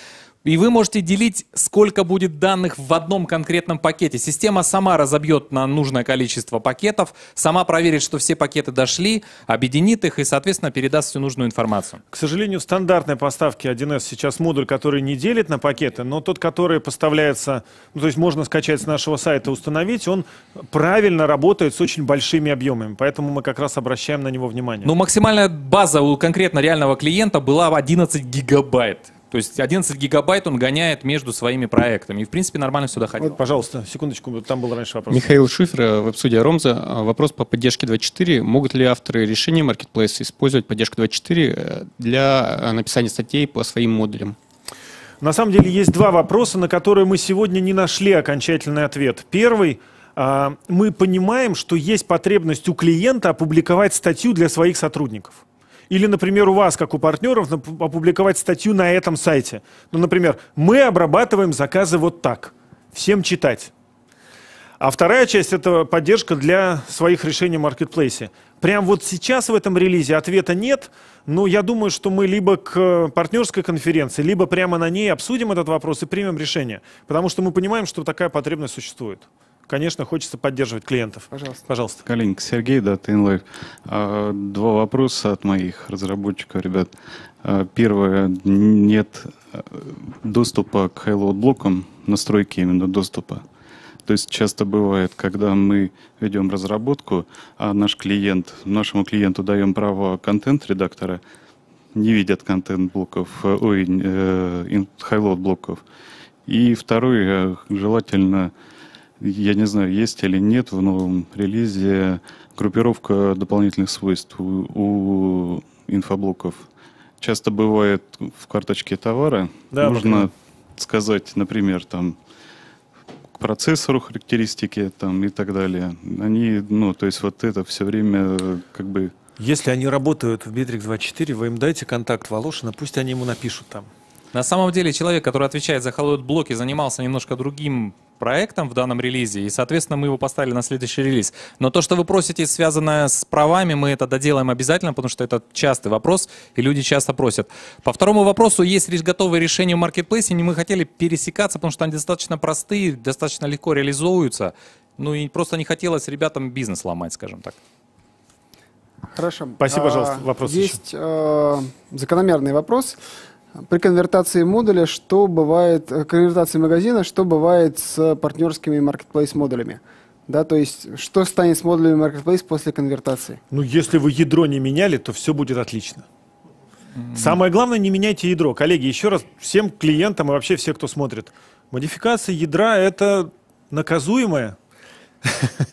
И вы можете делить, сколько будет данных в одном конкретном пакете. Система сама разобьет на нужное количество пакетов, сама проверит, что все пакеты дошли, объединит их и, соответственно, передаст всю нужную информацию. К сожалению, в стандартной поставке один эс сейчас модуль, который не делит на пакеты, но тот, который поставляется, ну, то есть можно скачать с нашего сайта, установить, он правильно работает с очень большими объемами. Поэтому мы как раз обращаем на него внимание. Но максимальная база у конкретно реального клиента была одиннадцать гигабайт. То есть одиннадцать гигабайт он гоняет между своими проектами. И, в принципе, нормально все доходило. Вот, пожалуйста, секундочку, там был раньше вопрос. Михаил Шифер, веб-студия Ромза. Вопрос по поддержке двадцать четыре. Могут ли авторы решения Marketplace использовать поддержку двадцать четыре для написания статей по своим модулям? На самом деле есть два вопроса, на которые мы сегодня не нашли окончательный ответ. Первый. Мы понимаем, что есть потребность у клиента опубликовать статью для своих сотрудников. Или, например, у вас, как у партнеров, опубликовать статью на этом сайте. Ну, например, мы обрабатываем заказы вот так. Всем читать. А вторая часть – это поддержка для своих решений в маркетплейсе. Прямо вот сейчас в этом релизе ответа нет, но я думаю, что мы либо к партнерской конференции, либо прямо на ней обсудим этот вопрос и примем решение. Потому что мы понимаем, что такая потребность существует. Конечно, хочется поддерживать клиентов. Пожалуйста. Пожалуйста. Коленька, Сергей, да, Тинлайф. Два вопроса от моих разработчиков, ребят. Первое, нет доступа к хайлоуд-блокам, настройки именно доступа. То есть часто бывает, когда мы ведем разработку, а наш клиент, нашему клиенту даем право контент-редактора, не видят контент-блоков, ой, хайлоуд-блоков. И второе, желательно... Я не знаю, есть или нет в новом релизе группировка дополнительных свойств у, у инфоблоков. Часто бывает в карточке товара, да, нужно пока. сказать, например, там, к процессору характеристики там, и так далее. Они, ну, то есть вот это все время как бы... Если они работают в Битрикс двадцать четыре, вы им дайте контакт Волошина, пусть они ему напишут там. На самом деле человек, который отвечает за хайлоуд-блоки, занимался немножко другим проектом в данном релизе, и, соответственно, мы его поставили на следующий релиз. Но то, что вы просите, связанное с правами, мы это доделаем обязательно, потому что это частый вопрос, и люди часто просят. По второму вопросу, есть лишь готовые решения в маркетплейсе, не мы хотели пересекаться, потому что они достаточно простые, достаточно легко реализовываются, ну и просто не хотелось ребятам бизнес ломать, скажем так. Хорошо. Спасибо, пожалуйста. А, вопрос есть еще. Закономерный вопрос. При конвертации модуля, что бывает, конвертации магазина, что бывает с партнерскими marketplace модулями? Да, то есть, что станет с модулями marketplace после конвертации? Ну, если вы ядро не меняли, то все будет отлично. Mm-hmm. Самое главное, не меняйте ядро. Коллеги, еще раз всем клиентам и вообще все, кто смотрит. Модификация ядра – это наказуемое.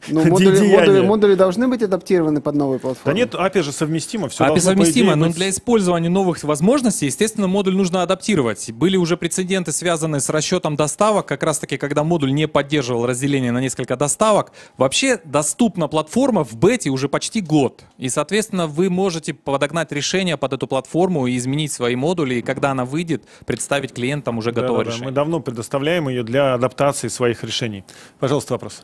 Ну, модули, модули, модули должны быть адаптированы под новые платформы. Да нет, эй пи ай же совместимо. Все эй пи ай совместимо, но для использования новых возможностей, естественно, модуль нужно адаптировать. Были уже прецеденты, связанные с расчетом доставок, как раз таки, когда модуль не поддерживал разделение на несколько доставок. Вообще доступна платформа в бете уже почти год. И, соответственно, вы можете подогнать решение под эту платформу и изменить свои модули, и когда она выйдет, представить клиентам уже готовое да, да, решение. Мы давно предоставляем ее для адаптации своих решений. Пожалуйста, вопрос.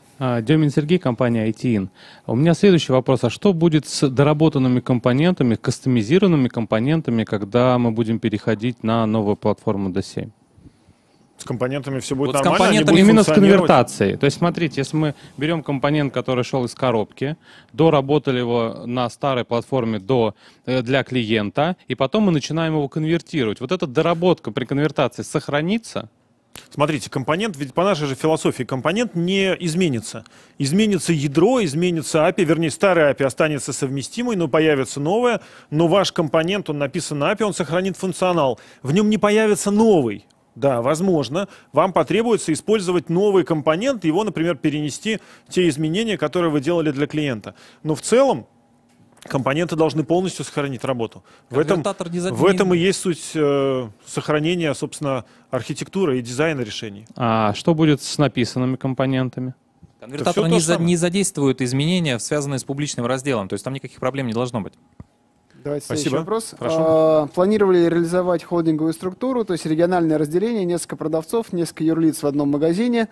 Демин Сергей, компания ай ти ин. У меня следующий вопрос. А что будет с доработанными компонентами, кастомизированными компонентами, когда мы будем переходить на новую платформу ди семь? С компонентами все будет вот нормально? С компонентами именно с конвертацией. То есть, смотрите, если мы берем компонент, который шел из коробки, доработали его на старой платформе до, для клиента, и потом мы начинаем его конвертировать. Вот эта доработка при конвертации сохранится? Смотрите, компонент, ведь по нашей же философии компонент не изменится. Изменится ядро, изменится эй пи ай, вернее, старая эй пи ай останется совместимой, но появится новая, но ваш компонент, он написан на эй пи ай, он сохранит функционал. В нем не появится новый. Да, возможно. Вам потребуется использовать новый компонент, его, например, перенести те изменения, которые вы делали для клиента. Но в целом компоненты должны полностью сохранить работу. В этом, в этом и есть суть э, сохранения, собственно, архитектуры и дизайна решений. А что будет с написанными компонентами? Конвертатор не, за, не задействует изменения, связанные с публичным разделом. То есть там никаких проблем не должно быть. Давайте следующий вопрос. А, планировали реализовать холдинговую структуру, то есть региональное разделение, несколько продавцов, несколько юрлиц в одном магазине.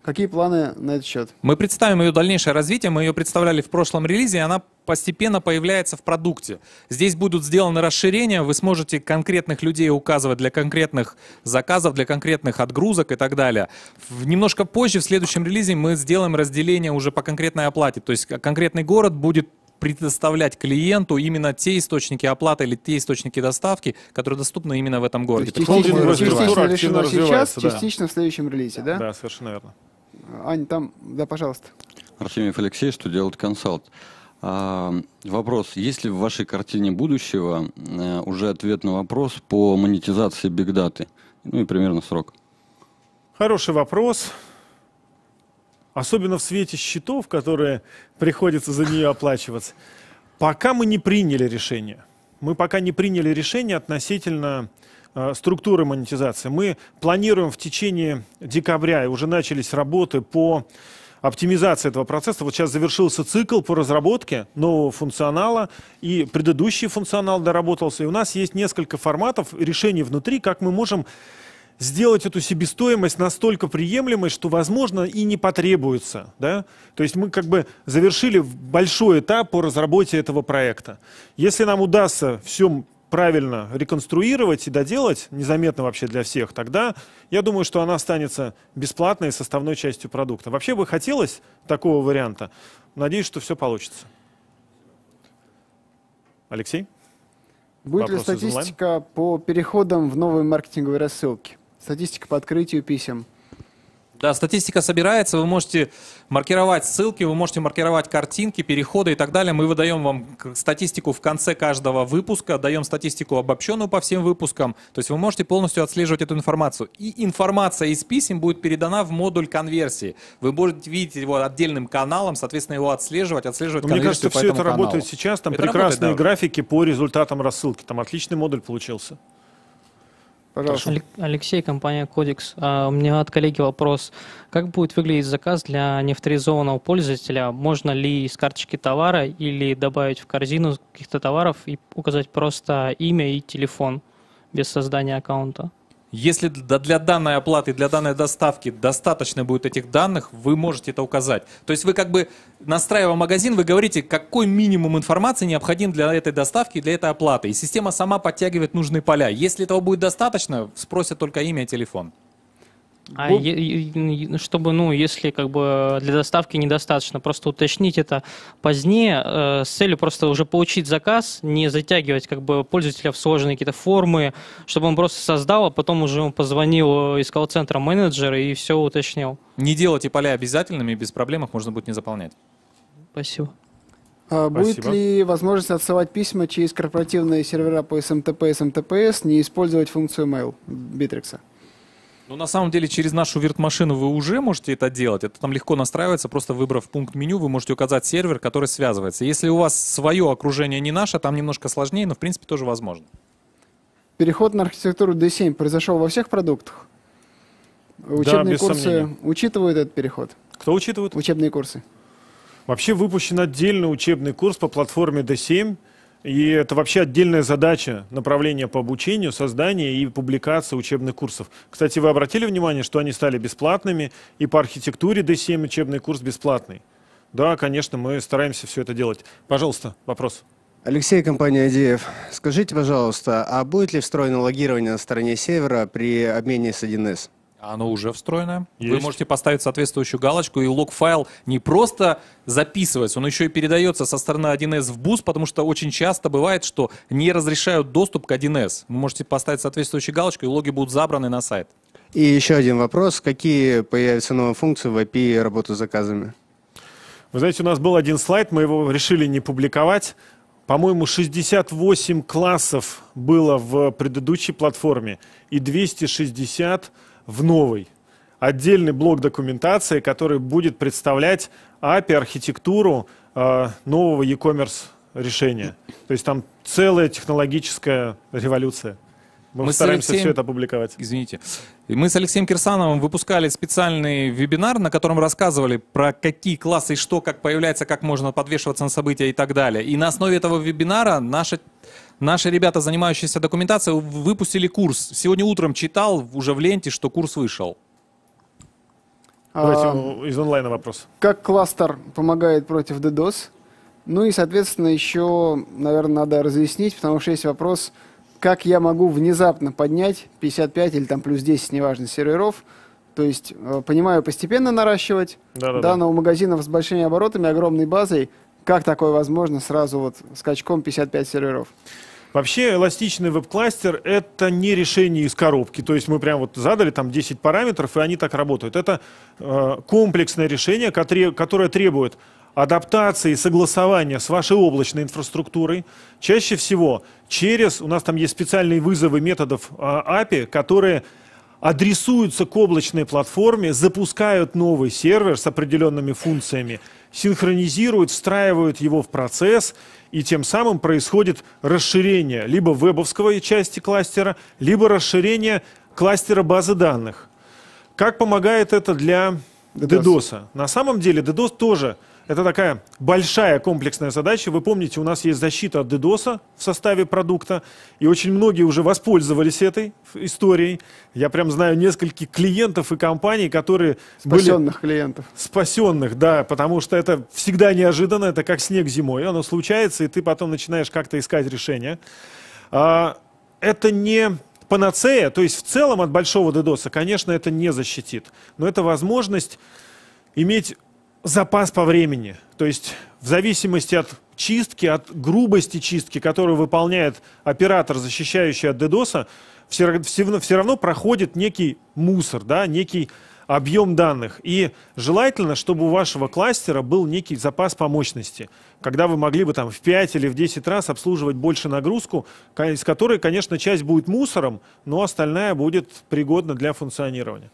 Какие планы на этот счет? Мы представим ее дальнейшее развитие. Мы ее представляли в прошлом релизе, и она постепенно появляется в продукте. Здесь будут сделаны расширения, вы сможете конкретных людей указывать для конкретных заказов, для конкретных отгрузок и так далее. Немножко позже, в следующем релизе, мы сделаем разделение уже по конкретной оплате. То есть конкретный город будет предоставлять клиенту именно те источники оплаты или те источники доставки, которые доступны именно в этом городе. Частично, частично решено сейчас, да. Частично в следующем релизе, да? Да, да, совершенно верно. Аня, там, да, пожалуйста. Архимьев Алексей, что делает консалт. А, вопрос, есть ли в вашей картине будущего а, уже ответ на вопрос по монетизации бигдаты? Ну и примерно срок. Хороший вопрос. Особенно в свете счетов, которые приходится за нее оплачиваться. Пока мы не приняли решение. Мы пока не приняли решение относительно э, структуры монетизации. Мы планируем в течение декабря, и уже начались работы по оптимизации этого процесса. Вот сейчас завершился цикл по разработке нового функционала, и предыдущий функционал доработался. И у нас есть несколько форматов решений внутри, как мы можем сделать эту себестоимость настолько приемлемой, что, возможно, и не потребуется. Да? То есть мы как бы завершили большой этап по разработке этого проекта. Если нам удастся все правильно реконструировать и доделать, незаметно вообще для всех, тогда я думаю, что она останется бесплатной составной частью продукта. Вообще бы хотелось такого варианта. Надеюсь, что все получится. Алексей? Будет ли статистика по переходам в новые маркетинговые рассылки? Статистика по открытию писем. Да, статистика собирается, вы можете маркировать ссылки, вы можете маркировать картинки, переходы и так далее. Мы выдаем вам статистику в конце каждого выпуска, даем статистику обобщенную по всем выпускам. То есть вы можете полностью отслеживать эту информацию. И информация из писем будет передана в модуль конверсии. Вы будете видеть его отдельным каналом, соответственно, его отслеживать, отслеживать конверсию. Мне кажется, по все этому это каналу. Работает сейчас, там это прекрасные работает, да. Графики по результатам рассылки. Там отличный модуль получился. Пожалуйста. Алексей, компания Кодекс. Uh, у меня от коллеги вопрос. Как будет выглядеть заказ для неавторизованного пользователя? Можно ли из карточки товара или добавить в корзину каких-то товаров и указать просто имя и телефон без создания аккаунта? Если для данной оплаты, для данной доставки достаточно будет этих данных, вы можете это указать. То есть вы как бы, настраивая магазин, вы говорите, какой минимум информации необходим для этой доставки, для этой оплаты. И система сама подтягивает нужные поля. Если этого будет достаточно, спросят только имя и телефон. А чтобы, ну, если как бы для доставки недостаточно, просто уточнить это позднее э, с целью просто уже получить заказ, не затягивать как бы пользователя в сложные какие-то формы, чтобы он просто создал, а потом уже он позвонил из колл-центра менеджера и все уточнил. Не делайте поля обязательными, без проблем их можно будет не заполнять. Спасибо. А будет Спасибо. Ли возможность отсылать письма через корпоративные сервера по эс эм тэ пэ, эс эм тэ пэ эс, не использовать функцию mail Битрикса? Ну, на самом деле, через нашу вирт-машину вы уже можете это делать. Это там легко настраивается, просто выбрав пункт меню, вы можете указать сервер, который связывается. Если у вас свое окружение не наше, там немножко сложнее, но, в принципе, тоже возможно. Переход на архитектуру ди семь произошел во всех продуктах? Учебные да, курсы сомнения. Учитывают этот переход? Кто учитывает? Учебные курсы. Вообще выпущен отдельный учебный курс по платформе ди семь. И это вообще отдельная задача направления по обучению, создания и публикации учебных курсов. Кстати, вы обратили внимание, что они стали бесплатными, и по архитектуре ди семь учебный курс бесплатный. Да, конечно, мы стараемся все это делать. Пожалуйста, вопрос. Алексей, компания «Адеев». Скажите, пожалуйста, а будет ли встроено логирование на стороне сервера при обмене с один эс? Оно уже встроено. Есть. Вы можете поставить соответствующую галочку, и лог-файл не просто записывается, он еще и передается со стороны один эс в бус, потому что очень часто бывает, что не разрешают доступ к один эс. Вы можете поставить соответствующую галочку, и логи будут забраны на сайт. И еще один вопрос. Какие появятся новые функции в эй пи ай работы с заказами? Вы знаете, у нас был один слайд, мы его решили не публиковать. по-моему, шестьдесят восемь классов было в предыдущей платформе и двести шестьдесят в новой. Отдельный блок документации, который будет представлять эй пи ай, архитектуру э, нового e-commerce решения. То есть там целая технологическая революция. Мы, мы стараемся Алексеем... все это опубликовать. Извините. Мы с Алексеем Кирсановым выпускали специальный вебинар, на котором рассказывали про какие классы и что, как появляется, как можно подвешиваться на события и так далее. И на основе этого вебинара наши, наши ребята, занимающиеся документацией, выпустили курс. Сегодня утром читал уже в ленте, что курс вышел. Давайте а, из онлайна вопрос. Как кластер помогает против DDoS? Ну и, соответственно, еще, наверное, надо разъяснить, потому что есть вопрос... Как я могу внезапно поднять пятьдесят пять или там плюс десять, неважно, серверов? То есть, понимаю, постепенно наращивать. Да, да, да, но у магазинов с большими оборотами, огромной базой, как такое возможно сразу вот скачком пятьдесят пять серверов? Вообще эластичный веб-кластер — это не решение из коробки. То есть мы прям вот задали там десять параметров, и они так работают. Это э, комплексное решение, которое требует адаптации и согласования с вашей облачной инфраструктурой. Чаще всего через, у нас там есть специальные вызовы методов эй пи ай, которые адресуются к облачной платформе, запускают новый сервер с определенными функциями, синхронизируют, встраивают его в процесс, и тем самым происходит расширение либо вебовского части кластера, либо расширение кластера базы данных. Как помогает это для DDoS? На самом деле DDoS тоже это такая большая комплексная задача. Вы помните, у нас есть защита от DDoS в составе продукта, и очень многие уже воспользовались этой историей. Я прям знаю нескольких клиентов и компаний, которые спасенных были... клиентов. Спасенных, да, потому что это всегда неожиданно, это как снег зимой. Оно случается, и ты потом начинаешь как-то искать решение. Это не панацея, то есть в целом от большого DDoS, конечно, это не защитит, но это возможность иметь... запас по времени, то есть в зависимости от чистки, от грубости чистки, которую выполняет оператор, защищающий от DDoS, все, все, все равно проходит некий мусор, да, некий объем данных. И желательно, чтобы у вашего кластера был некий запас по мощности, когда вы могли бы там в пять или в десять раз обслуживать больше нагрузку, из которой, конечно, часть будет мусором, но остальная будет пригодна для функционирования.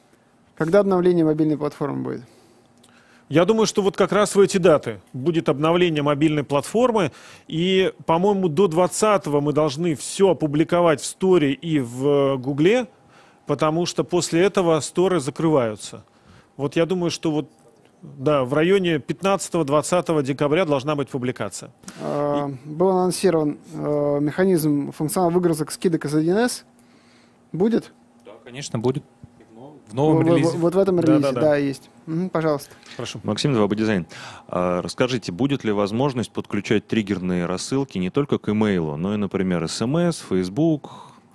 Когда обновление мобильной платформы будет? Я думаю, что вот как раз в эти даты будет обновление мобильной платформы, и, по-моему, до двадцатого мы должны все опубликовать в Store и в Гугле, потому что после этого Store закрываются. Вот я думаю, что вот, да, в районе пятнадцатого-двадцатого декабря должна быть публикация. А, и... Был анонсирован э, механизм функционал выгрузок скидок из один эс. Будет? Да, конечно, будет. В новом в, релизе. В, вот в этом релизе, да, да, да. да есть. Угу, пожалуйста. Прошу. Максим, два бэ дизайн. А, расскажите, будет ли возможность подключать триггерные рассылки не только к имейлу, но и, например, СМС, Facebook,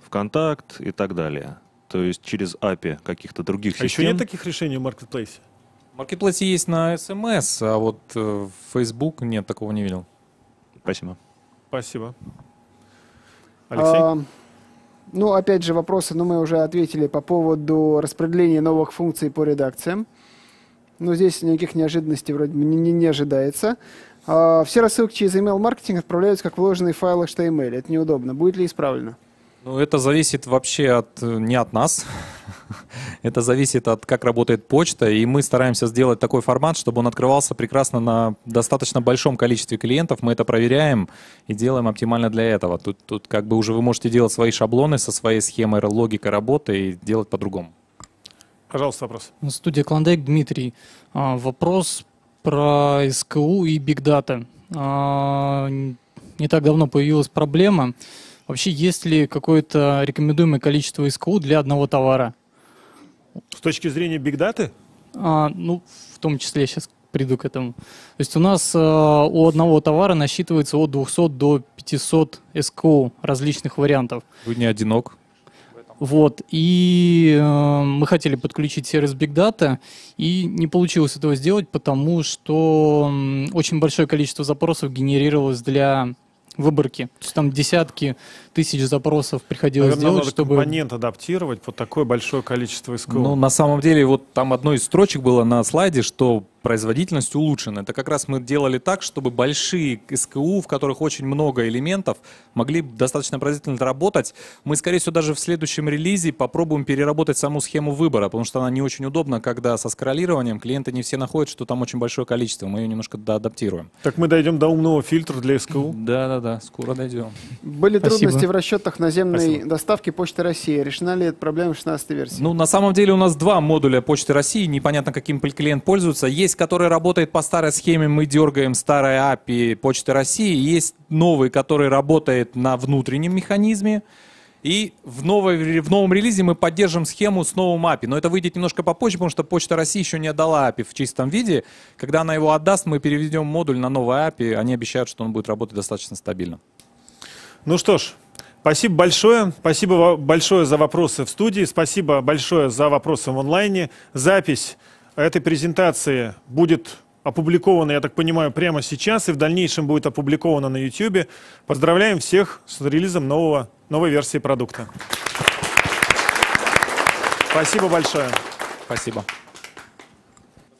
ВКонтакт и так далее? То есть через эй пи ай каких-то других а систем? А еще нет таких решений в Marketplace? В Marketplace есть на СМС, а вот в Facebook нет, такого не видел. Спасибо. Спасибо. Алексей? А Ну, опять же, вопросы, но ну, мы уже ответили по поводу распределения новых функций по редакциям. Ну, здесь никаких неожиданностей вроде не, не, не ожидается. А, все рассылки через email-маркетинг отправляются как вложенные файлы эйч ти эм эль. Это неудобно. Будет ли исправлено? Ну, это зависит вообще от, не от нас. Это зависит от, как работает почта. И мы стараемся сделать такой формат, чтобы он открывался прекрасно на достаточно большом количестве клиентов. Мы это проверяем и делаем оптимально для этого. Тут, тут как бы уже вы можете делать свои шаблоны со своей схемой, логикой работы и делать по-другому. Пожалуйста, вопрос. Студия Клондайк, Дмитрий. А, вопрос про эс ка у и Big Data. А, не так давно появилась проблема. Вообще, есть ли какое-то рекомендуемое количество эс ка у для одного товара? С точки зрения Big Data? А, ну, в том числе, я сейчас приду к этому. То есть у нас а, у одного товара насчитывается от двухсот до пятисот эс ка у различных вариантов. Вы не одинок. Вот, и э, мы хотели подключить сервис Big Data, и не получилось этого сделать, потому что э, очень большое количество запросов генерировалось для выборки. То есть там десятки тысяч запросов приходилось Наверное, делать, чтобы... компонент адаптировать под такое большое количество эс ка у. Ну, на самом деле, вот там одной из строчек было на слайде, что производительность улучшена. Это как раз мы делали так, чтобы большие эс кей ю, в которых очень много элементов, могли достаточно производительно работать. Мы, скорее всего, даже в следующем релизе попробуем переработать саму схему выбора, потому что она не очень удобна, когда со скроллированием клиенты не все находят, что там очень большое количество. Мы ее немножко доадаптируем. Так мы дойдем до умного фильтра для эс кей ю? Да-да-да, скоро дойдем. Были Спасибо. трудности в расчетах наземной Спасибо. доставки Почты России. Решена ли эта проблема в шестнадцатой версии? Ну, на самом деле у нас два модуля Почты России. Непонятно, каким клиент пользуется. Есть, который работает по старой схеме, мы дергаем старое эй пи ай Почты России. Есть новый, который работает на внутреннем механизме. И в, новой, в новом релизе мы поддержим схему с новым эй пи ай. Но это выйдет немножко попозже, потому что Почта России еще не отдала эй пи ай в чистом виде. Когда она его отдаст, мы переведем модуль на новый эй пи ай. Они обещают, что он будет работать достаточно стабильно. Ну что ж, спасибо большое. Спасибо большое за вопросы в студии. Спасибо большое за вопросы в онлайне. Запись этой презентации будет опубликована, я так понимаю, прямо сейчас и в дальнейшем будет опубликована на YouTube. Поздравляем всех с релизом нового, новой версии продукта. Спасибо большое. Спасибо.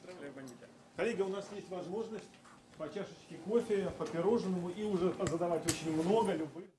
Поздравляю, бандита. Коллеги, у нас есть возможность по чашечке кофе, по пирожному и уже задавать очень много любых...